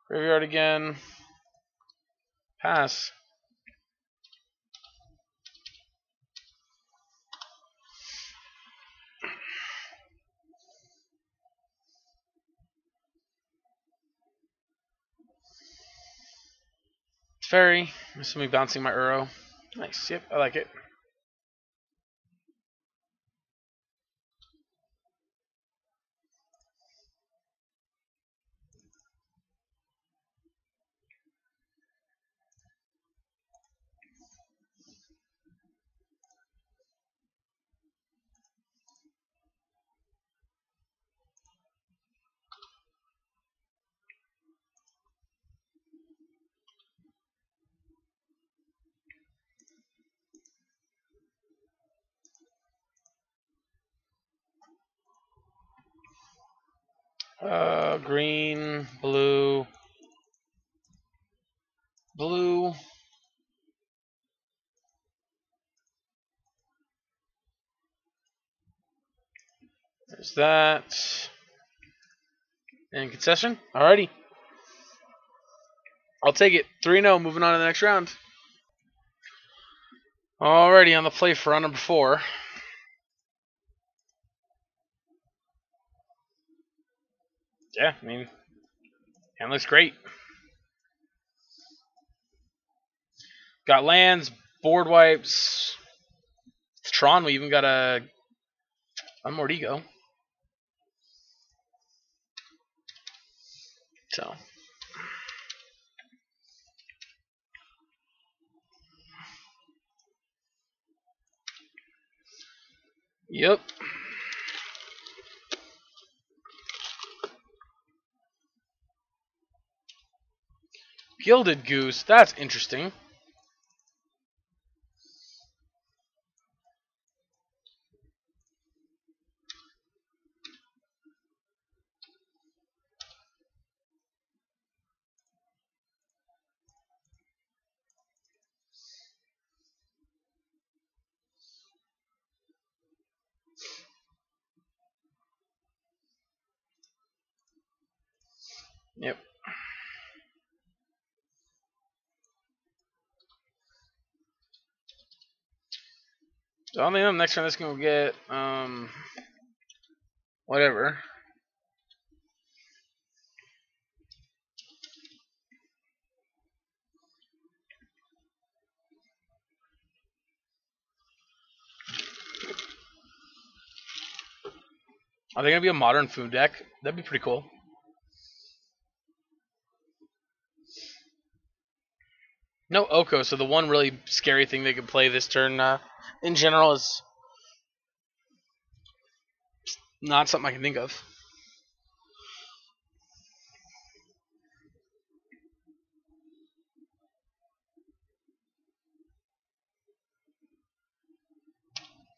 graveyard again. Pass. Fairy. I'm assuming bouncing my Uro. Nice. Yep, I like it. Uh, green, blue, blue. There's that. And concession. Alrighty. I'll take it. three and oh, moving on to the next round. Alrighty, on the play for round number four. Yeah, I mean, hand looks great. Got lands, board wipes. With Tron, we even got a Unmoored Ego. So. Yep. Gilded Goose, that's interesting. Yep. So I think next round this game will get um whatever. Are they going to be a modern food deck? That'd be pretty cool. No Oko, so the one really scary thing they could play this turn uh, in general is not something I can think of.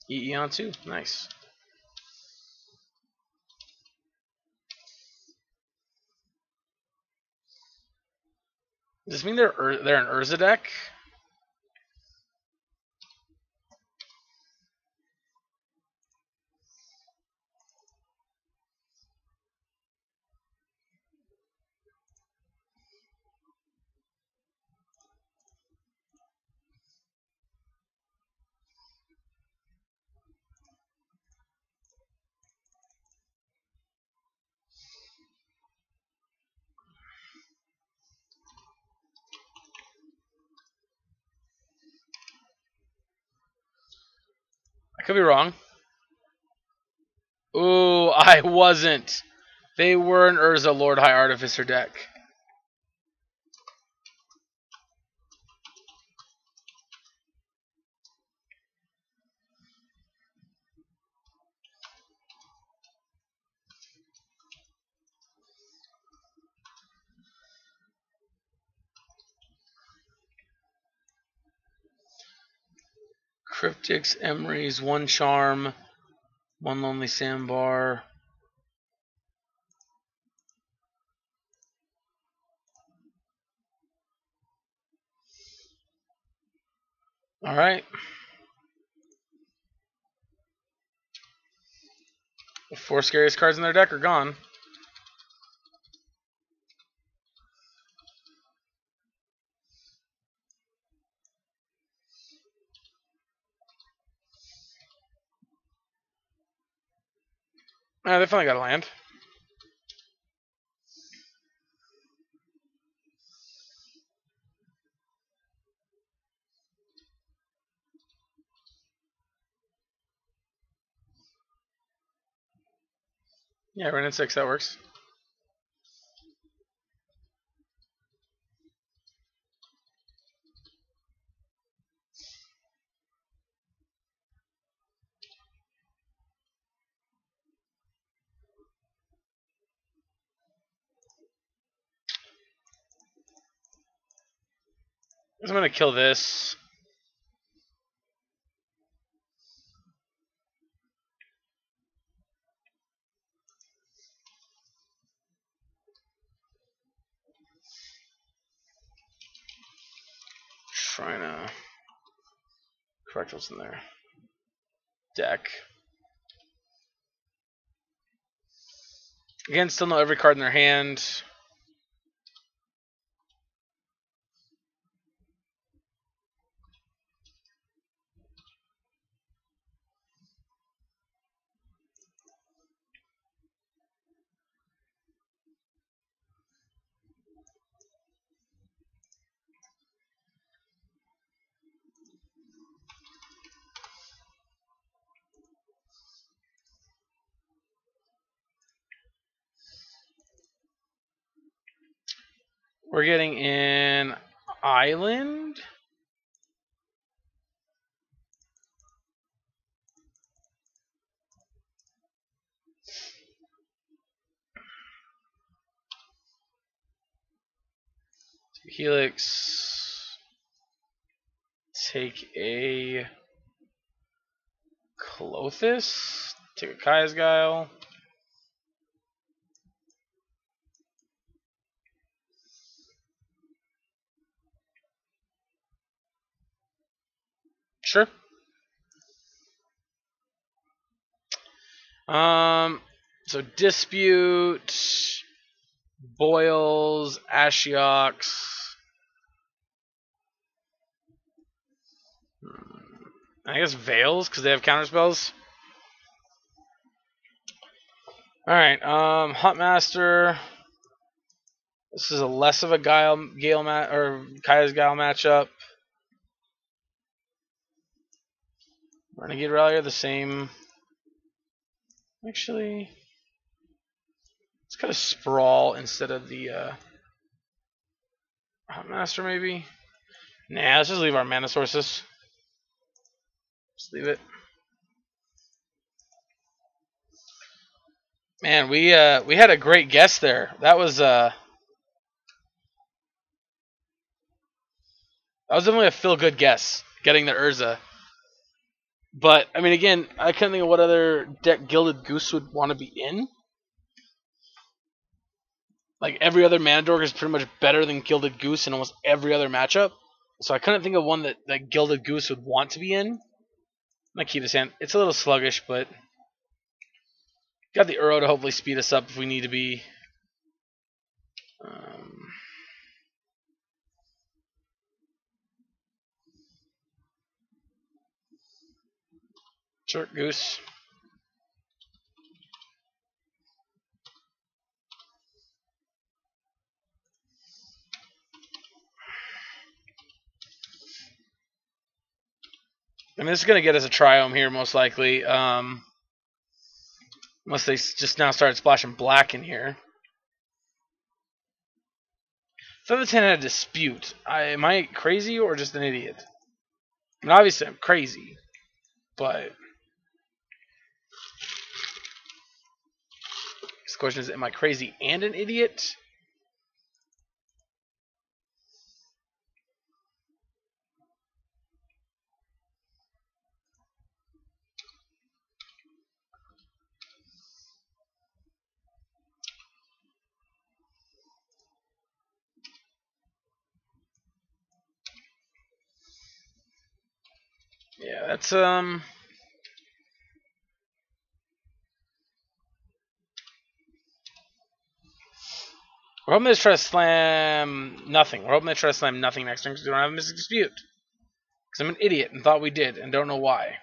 E E on two, nice. Does this mean they're Ur they're an Urza deck? Could be wrong. Ooh, I wasn't. They were an Urza Lord High Artificer deck. Cryptics, Emrys, one Charm, one Lonely Sandbar. All right. The four scariest cards in their deck are gone. Uh, they finally got a land. Yeah, Wrenn and Six, that works. I'm going to kill this. Trying to correct what's in their deck. Again, still know every card in their hand. We're getting an island. Helix. Take a Clothis. Take a Kaya's Guile. Sure. Um, so Dispute, Boils, Ashioks. I guess Veils, because they have counterspells. Alright, um, Huntmaster. This is a less of a Guile, Gale ma- or Kaya's Guile matchup. Renegade Rallyer, the same. Actually, Let's cut a Sprawl instead of the uh, Master, maybe. Nah, let's just leave our mana sources. Just leave it. Man, we uh, we had a great guess there. That was uh, that was definitely a feel-good guess, getting the Urza. But I mean, again, I couldn't think of what other deck Gilded Goose would want to be in. Like every other Mana Dork is pretty much better than Gilded Goose in almost every other matchup. So I couldn't think of one that, that Gilded Goose would want to be in. I'm gonna keep this hand. It's a little sluggish, but got the Uro to hopefully speed us up if we need to be. Um, Jerk Goose. I mean, this is going to get us a Triome here, most likely. Um, unless they just now started splashing black in here. Feather ten had a dispute. I, am I crazy or just an idiot? I mean, obviously, I'm crazy. But this question is, am I crazy and an idiot? Yeah, that's um we're hoping they try to slam nothing. We're hoping they try to slam nothing next turn because we don't have a Mystic Dispute. Because I'm an idiot and thought we did and don't know why.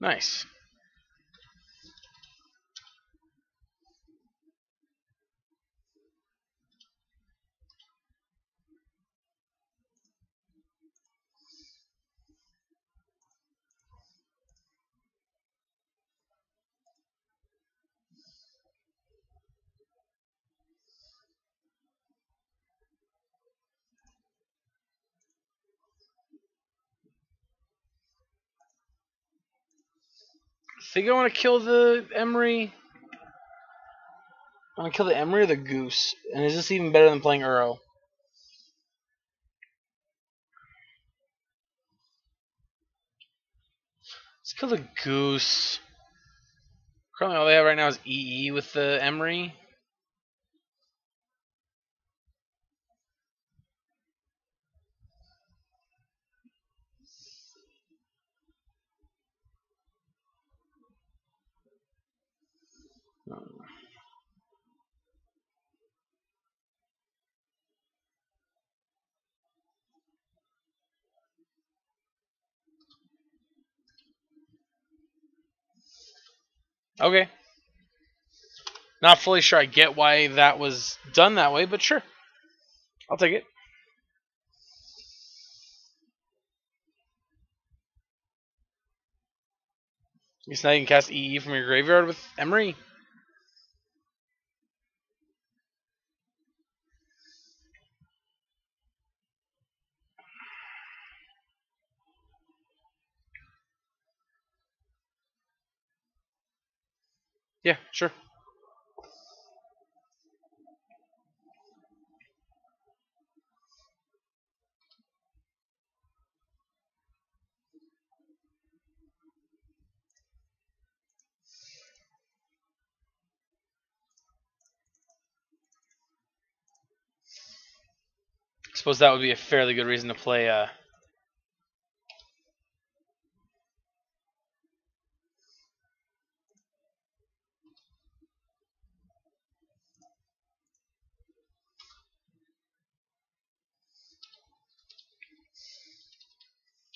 Nice. I think I want to kill the Emry. I want to kill the Emry or the Goose. And is this even better than playing Uro? Let's kill the Goose. Currently all they have right now is E E with the Emry. Okay. Not fully sure I get why that was done that way, but sure. I'll take it. I guess now you can cast E E from your graveyard with Emry. Yeah, sure. I suppose that would be a fairly good reason to play uh,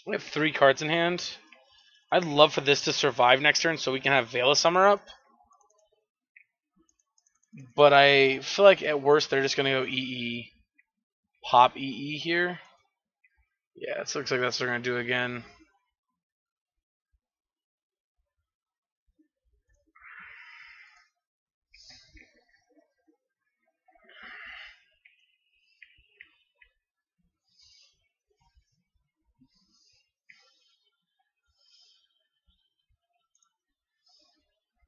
We have three cards in hand. I'd love for this to survive next turn so we can have Veil of Summer up. But I feel like at worst they're just going to go E E. Pop E E here. Yeah, it looks like that's what they're going to do again.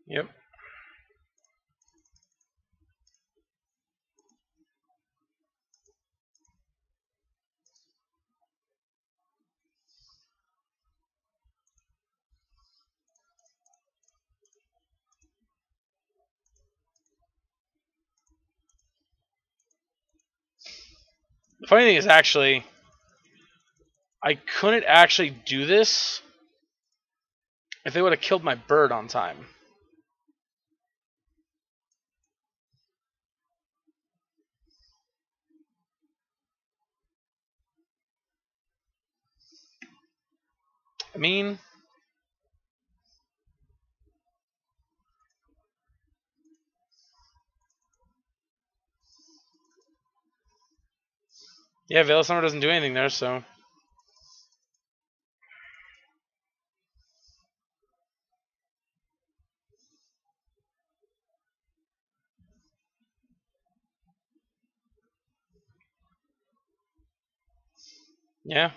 Yep. The funny thing is, actually, I couldn't actually do this if they would have killed my bird on time. I mean, yeah, Veil of Summer doesn't do anything there, so. Yeah.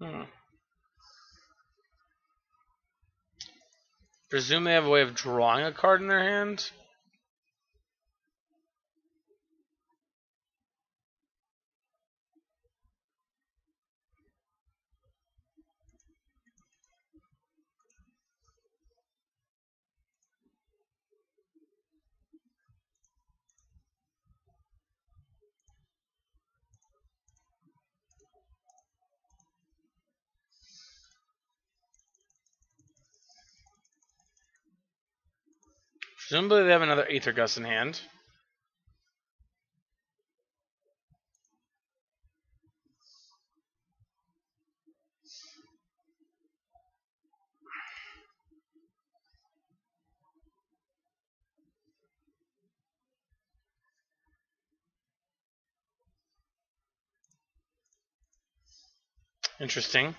Hmm. Presume they have a way of drawing a card in their hand. Presumably they have another Aether Gust in hand. Interesting.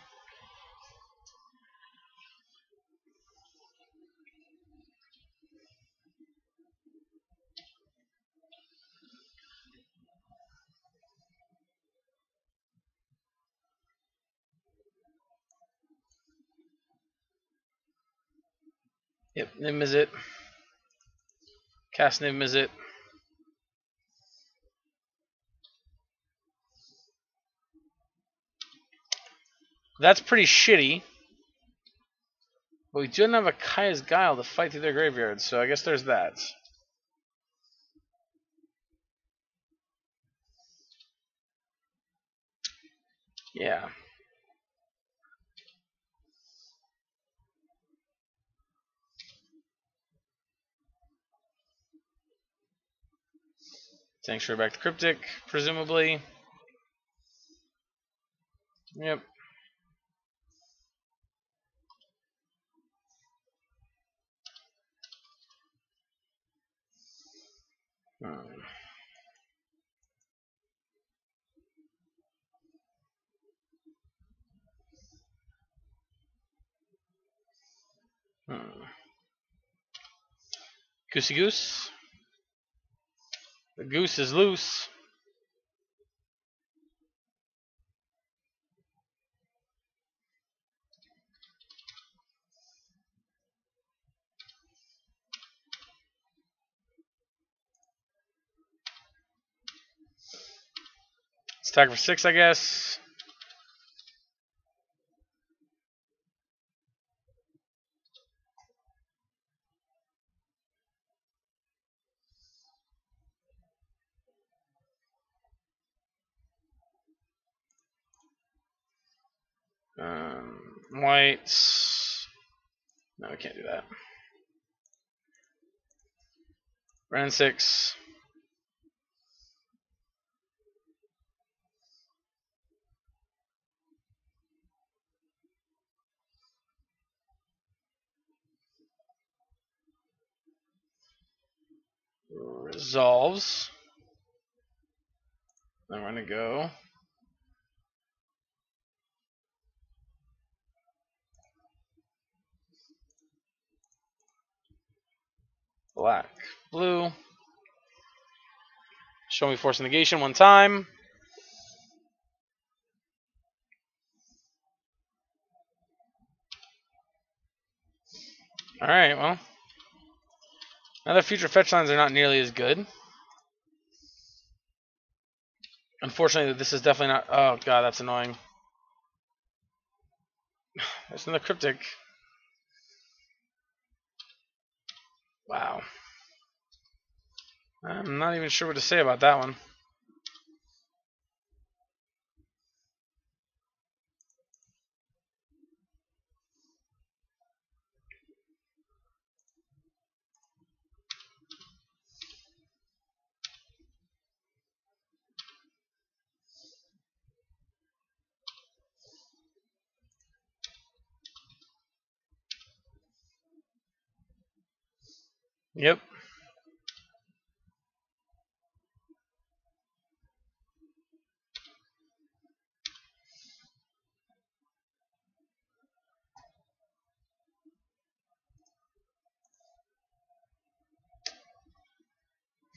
Yep, Niv-Mizzet. Cast Niv-Mizzet. That's pretty shitty. But we do not have a Kaya's Guile to fight through their graveyard, so I guess there's that. Yeah. Sanctuary back to Cryptic, presumably. Yep. Hmm. Hmm. Goosey Goose. The goose is loose. Let's attack for six, I guess. Um, whites. No, I can't do that. Wrenn and Six. resolves. I'm going to go black, blue. Show me Force Negation one time. Alright, well, now their future fetch lines are not nearly as good. Unfortunately, this is definitely not... Oh, God, that's annoying. That's another Cryptic. Wow. I'm not even sure what to say about that one. Yep.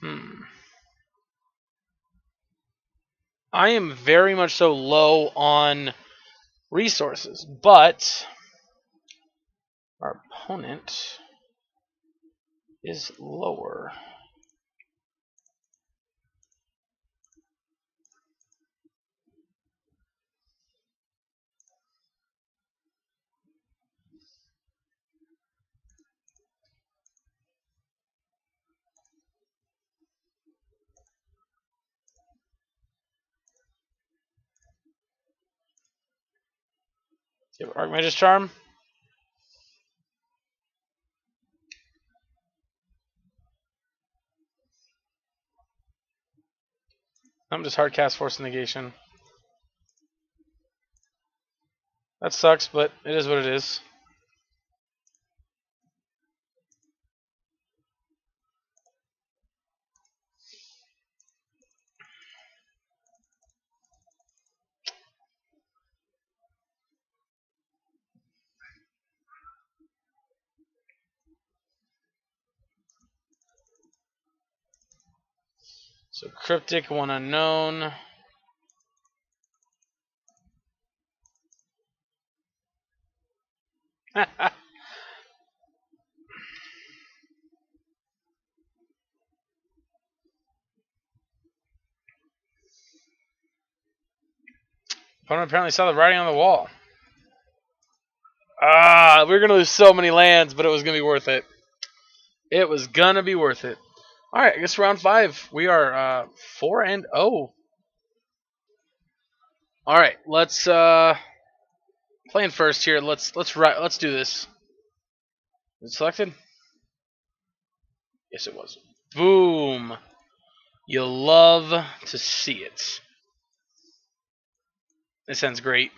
Hmm. I am very much so low on resources, but our opponent is lower. Give Archmage's Charm. I'm just hard cast Force Negation. That sucks, but it is what it is. So Cryptic, one unknown. Opponent apparently saw the writing on the wall. Ah, we were going to lose so many lands, but it was going to be worth it. It was going to be worth it. All right, I guess round five. We are uh, four and oh. All right, let's uh, playing first here. Let's let's let's do this. Is it selected? Yes, it was. Boom! You love to see it. This sounds great.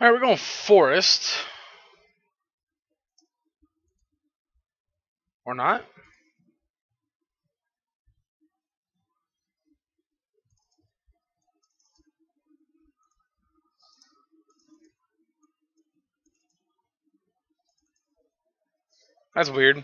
All right, we're going forest. Or not. That's weird.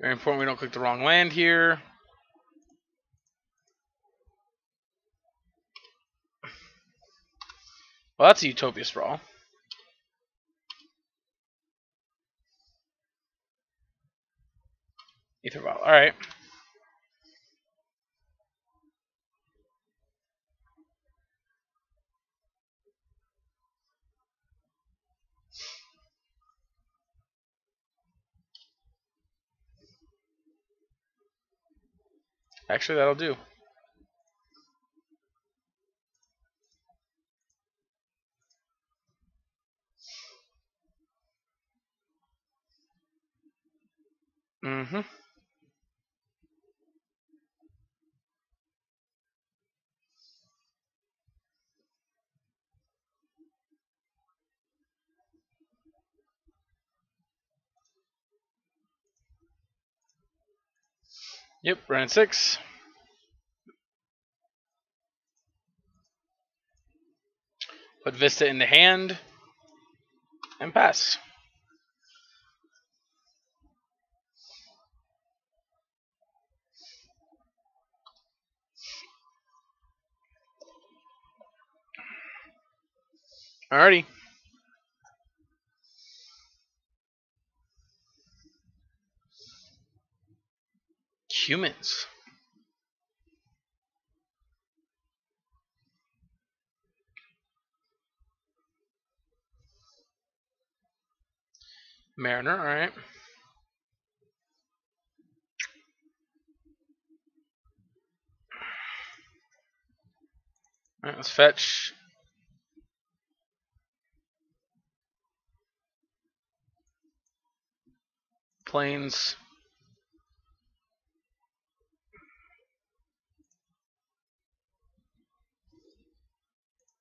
Very important we don't click the wrong land here. Well, that's a Utopia Sprawl. Aether Vial, alright. Actually, that'll do. Mm-hmm. Yep, Wrenn and Six. Put Vista in the hand and pass. Alrighty. Humans. Mariner, all right. All right, let's fetch. Planes.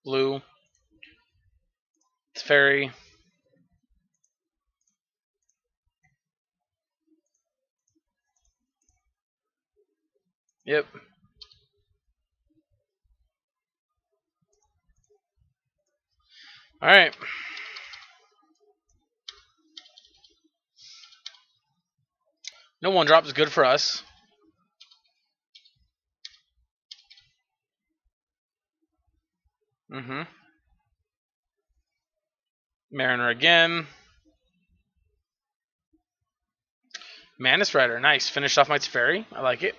Blue, Teferi, yep, all right. No one drop is good for us. Mm-hmm. Mariner again. Mantis Rider, nice. Finished off my Teferi. I like it.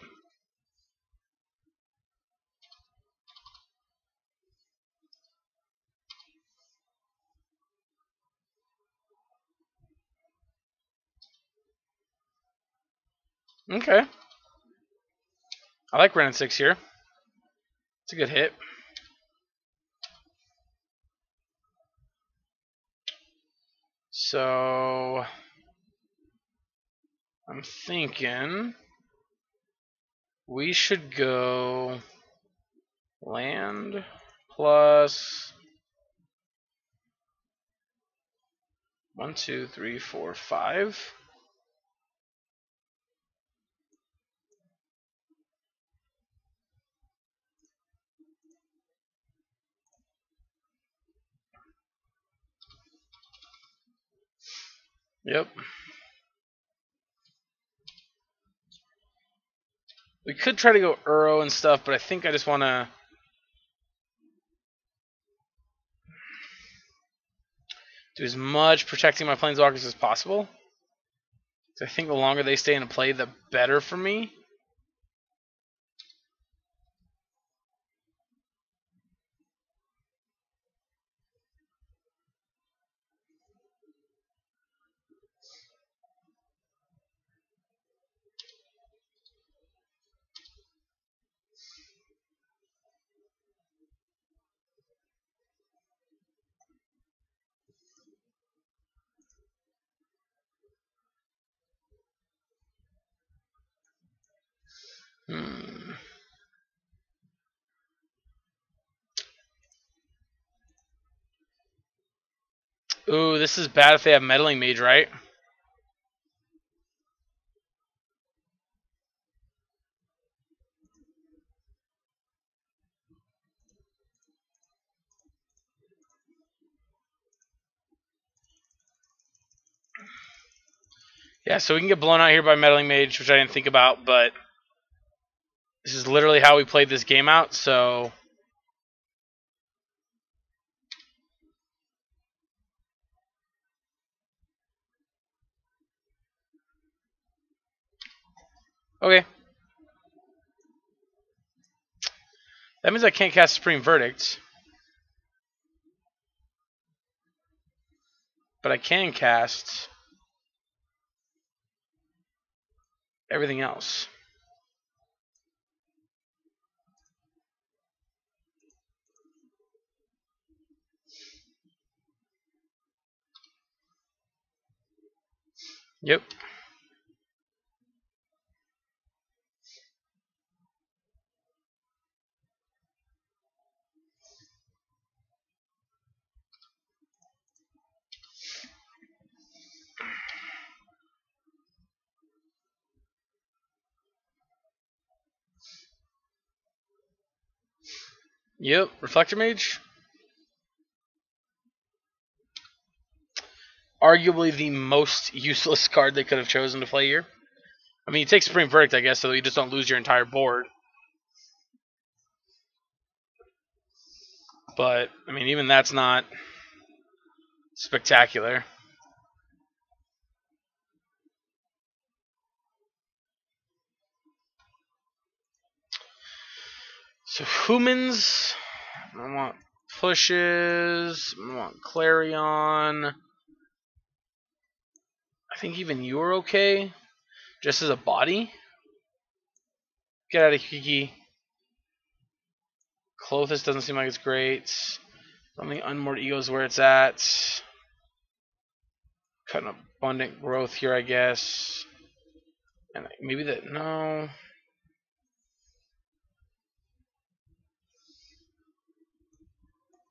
Okay. I like Wrenn and Six here. It's a good hit. So I'm thinking we should go land plus one, two, three, four, five. Yep. We could try to go Uro and stuff, but I think I just want to... do as much protecting my Planeswalkers as possible. I think the longer they stay in a play, the better for me. Hmm. Ooh, this is bad if they have Meddling Mage, right? Yeah, so we can get blown out here by Meddling Mage, which I didn't think about, but... this is literally how we played this game out, so... okay. That means I can't cast Supreme Verdict. But I can cast... everything else. Yep. Yep, Reflector Mage. Arguably the most useless card they could have chosen to play here. I mean, you take Supreme Verdict, I guess, so you just don't lose your entire board. But, I mean, even that's not spectacular. So humans, I want pushes, I want Clarion. I think even you're okay, just as a body. Get out of Hiki. Clothis doesn't seem like it's great. Only Unmoored Ego is where it's at. Cut an Abundant Growth here, I guess. And maybe that, no.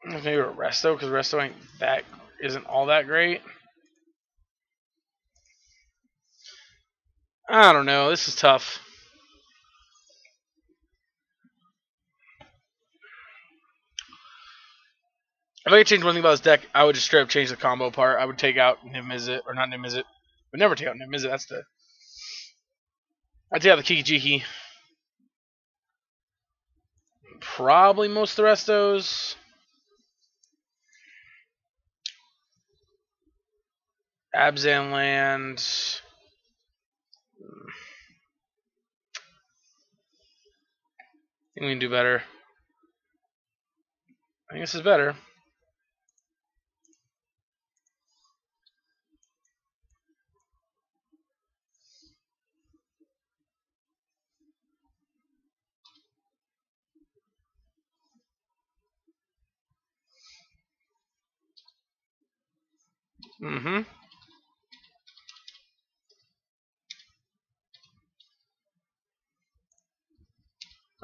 Maybe a Resto, because Resto ain't that isn't all that great. I don't know. This is tough. If I could change one thing about this deck, I would just straight up change the combo part. I would take out Niv-Mizzet, or not Niv-Mizzet. I would never take out Niv-Mizzet. That's the. I'd take out the Kiki-Jiki. Probably most of the Restos. Abzan Land. I think we can do better. I think this is better. Mm-hmm.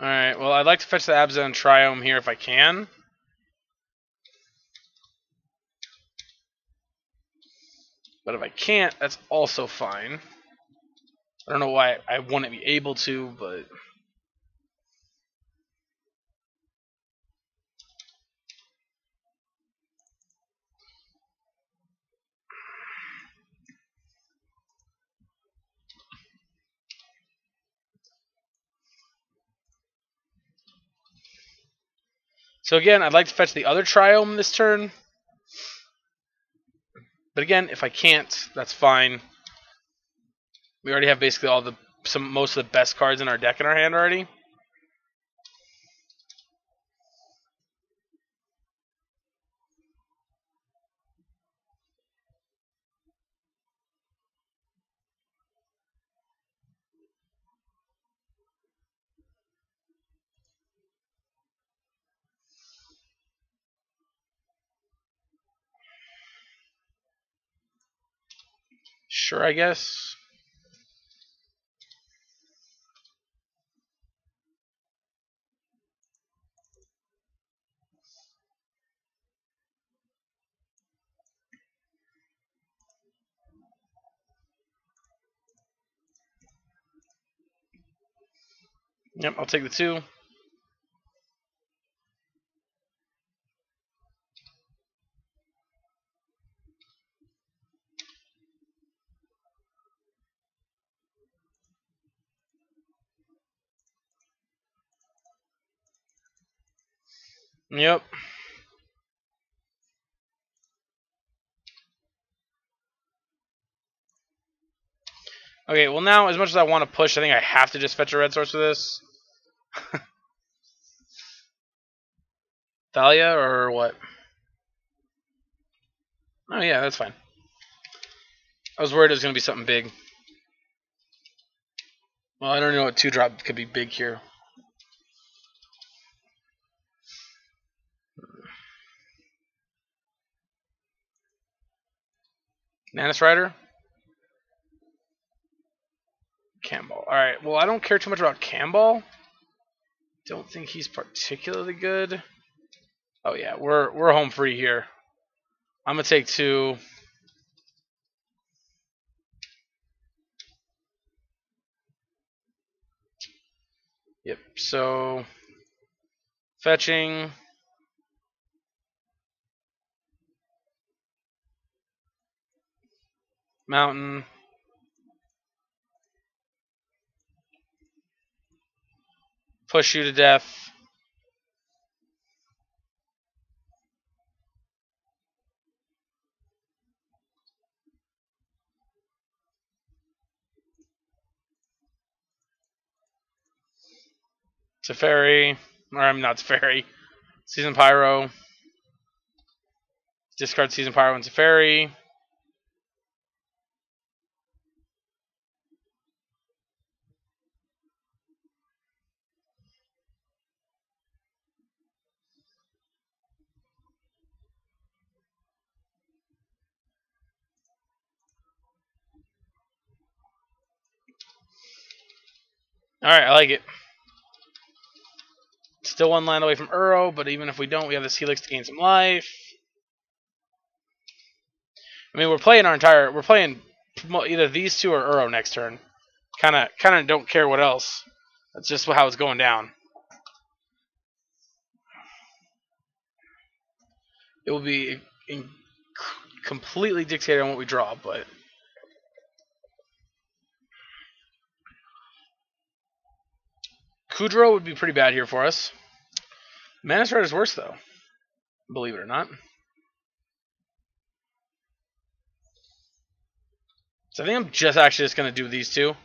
Alright, well, I'd like to fetch the Abzan Triome here if I can. But if I can't, that's also fine. I don't know why I wouldn't be able to, but... So again, I'd like to fetch the other Triome this turn. But again, if I can't, that's fine. We already have basically all the some most of the best cards in our deck in our hand already. Sure, I guess. Yep, I'll take the two. Yep. Okay, well now, as much as I want to push, I think I have to just fetch a red source for this. Thalia, or what? Oh yeah, that's fine. I was worried it was going to be something big. Well, I don't know what two drop could be big here. Manus Rider? well, I don't care too much about Kambal. Don't think he's particularly good. Oh yeah, we're we're home free here. I'm gonna take two. Yep, so fetching. Mountain. Push you to death. Teferi, or I'm not Teferi. Seasoned Pyro. Discard Seasoned Pyro and Teferi. Alright, I like it. Still one land away from Uro, but even if we don't, we have this Helix to gain some life. I mean, we're playing our entire... We're playing either these two or Uro next turn. Kind of kind of don't care what else. That's just how it's going down. It will be in, completely dictated on what we draw, but... Kudrow would be pretty bad here for us. Mana Shard is worse, though, believe it or not. So I think I'm just actually just going to do these two.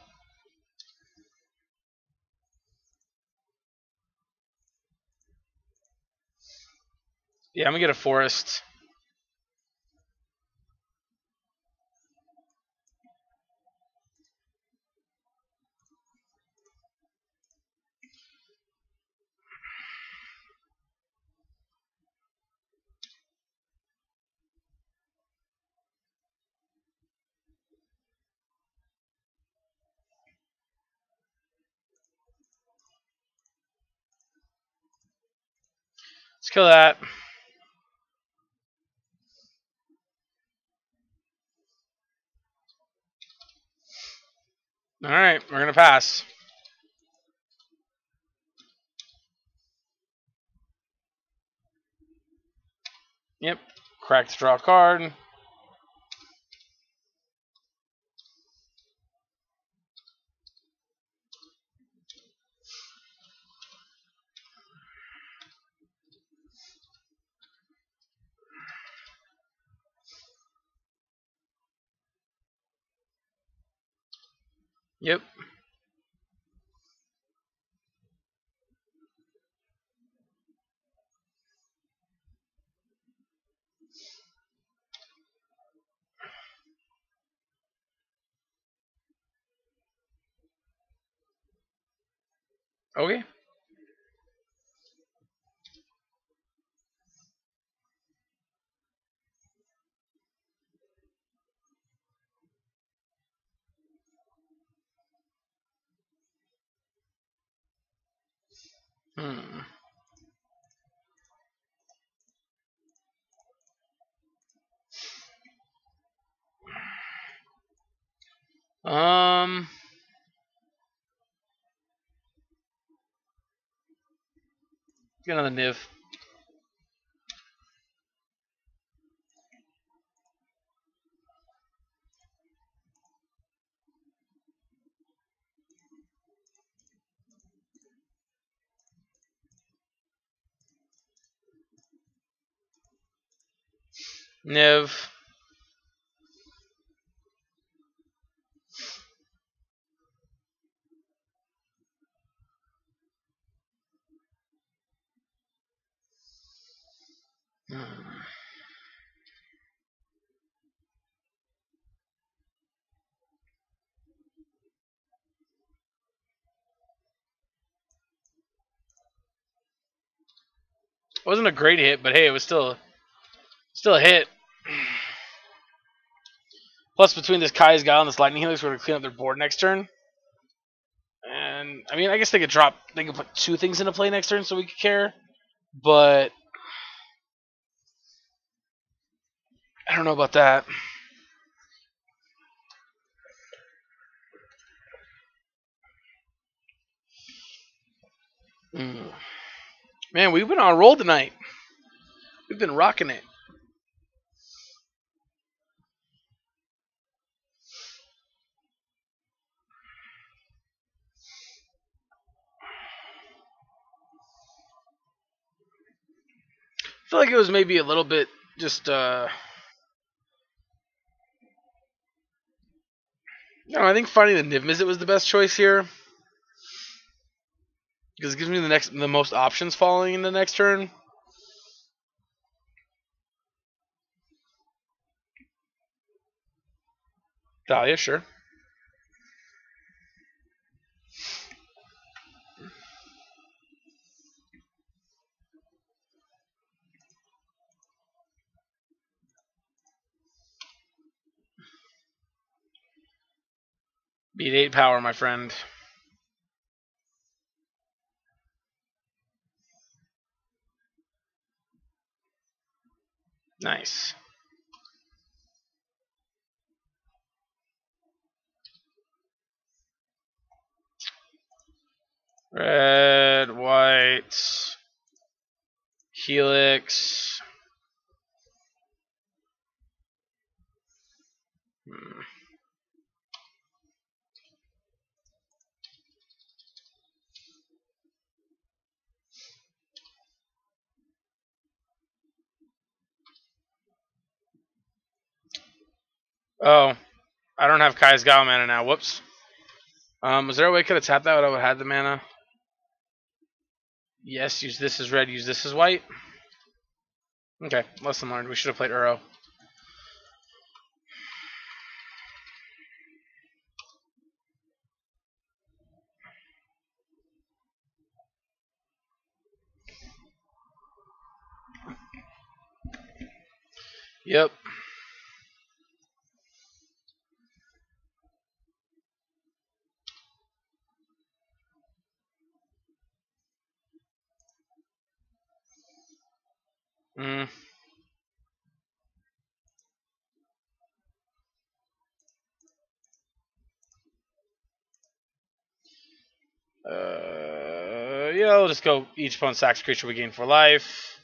Yeah, I'm going to get a forest. Let's kill that. All right, we're gonna pass. Yep, crack to draw a card. Yep. Okay. Hmm. Um. Get another Niv. Niv. Hmm. Wasn't a great hit, but hey, it was still still a hit. Plus, between this Kaya's Guile and this Lightning Helix, we're going to clean up their board next turn. And I mean, I guess they could drop, they could put two things into play next turn, so we could care. But I don't know about that. Mm. Man, we've been on a roll tonight. We've been rocking it. I feel like it was maybe a little bit just, uh, no, I think finding the Niv-Mizzet was the best choice here, because it gives me the next, the most options following in the next turn. Dahlia, sure. Beat eight power, my friend. Nice. Red, white, Helix. Hmm. Oh, I don't have Kaya's Guile mana now. Whoops. Um, was there a way I could have tapped that when I would have had the mana? Yes, use this as red, use this as white. Okay, lesson learned. We should have played Uro. Yep. Mm. Uh, yeah, I'll just go each opponent sacks creature we gain for life.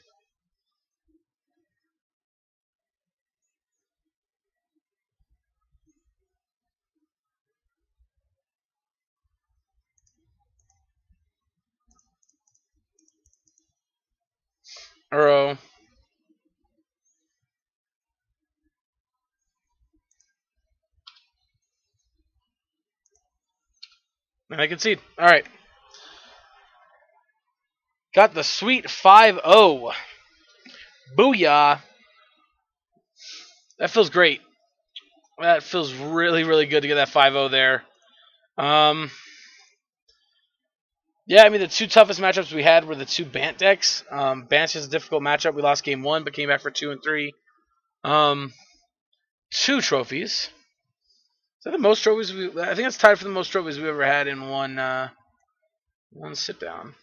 Uro. And I concede. All right. Got the sweet five oh. Booyah. That feels great. That feels really, really good to get that five oh there. Um, yeah, I mean, the two toughest matchups we had were the two Bant decks. Um, Bant's is a difficult matchup. We lost game one, but came back for two and three. Um, two trophies. Is that the most trophies we, I think that's tied for the most trophies we've ever had in one uh, one sit down.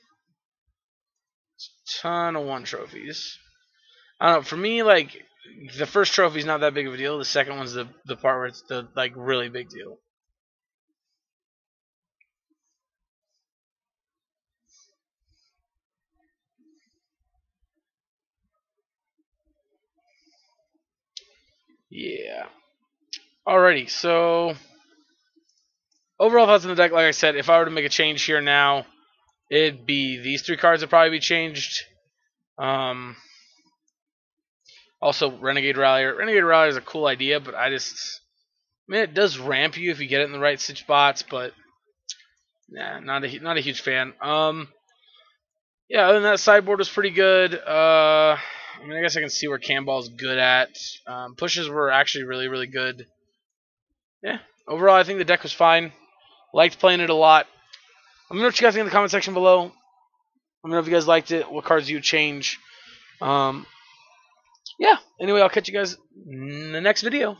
It's a ton of one trophies. I don't know, for me, like, the first trophy's not that big of a deal. The second one's the, the part where it's the like really big deal. Yeah. Alrighty, so overall thoughts on the deck, like I said, if I were to make a change here now, it'd be these three cards would probably be changed. Um, also, Renegade Rallyer. Renegade Rallyer is a cool idea, but I just, I mean, it does ramp you if you get it in the right spots, but nah, not a not a huge fan. Um, yeah, other than that, sideboard was pretty good. Uh, I mean, I guess I can see where Kambal's good at. Um, pushes were actually really, really good. Yeah, overall, I think the deck was fine. Liked playing it a lot. Let me know what you guys think in the comment section below. Let me know if you guys liked it, what cards you change. Um, yeah, anyway, I'll catch you guys in the next video.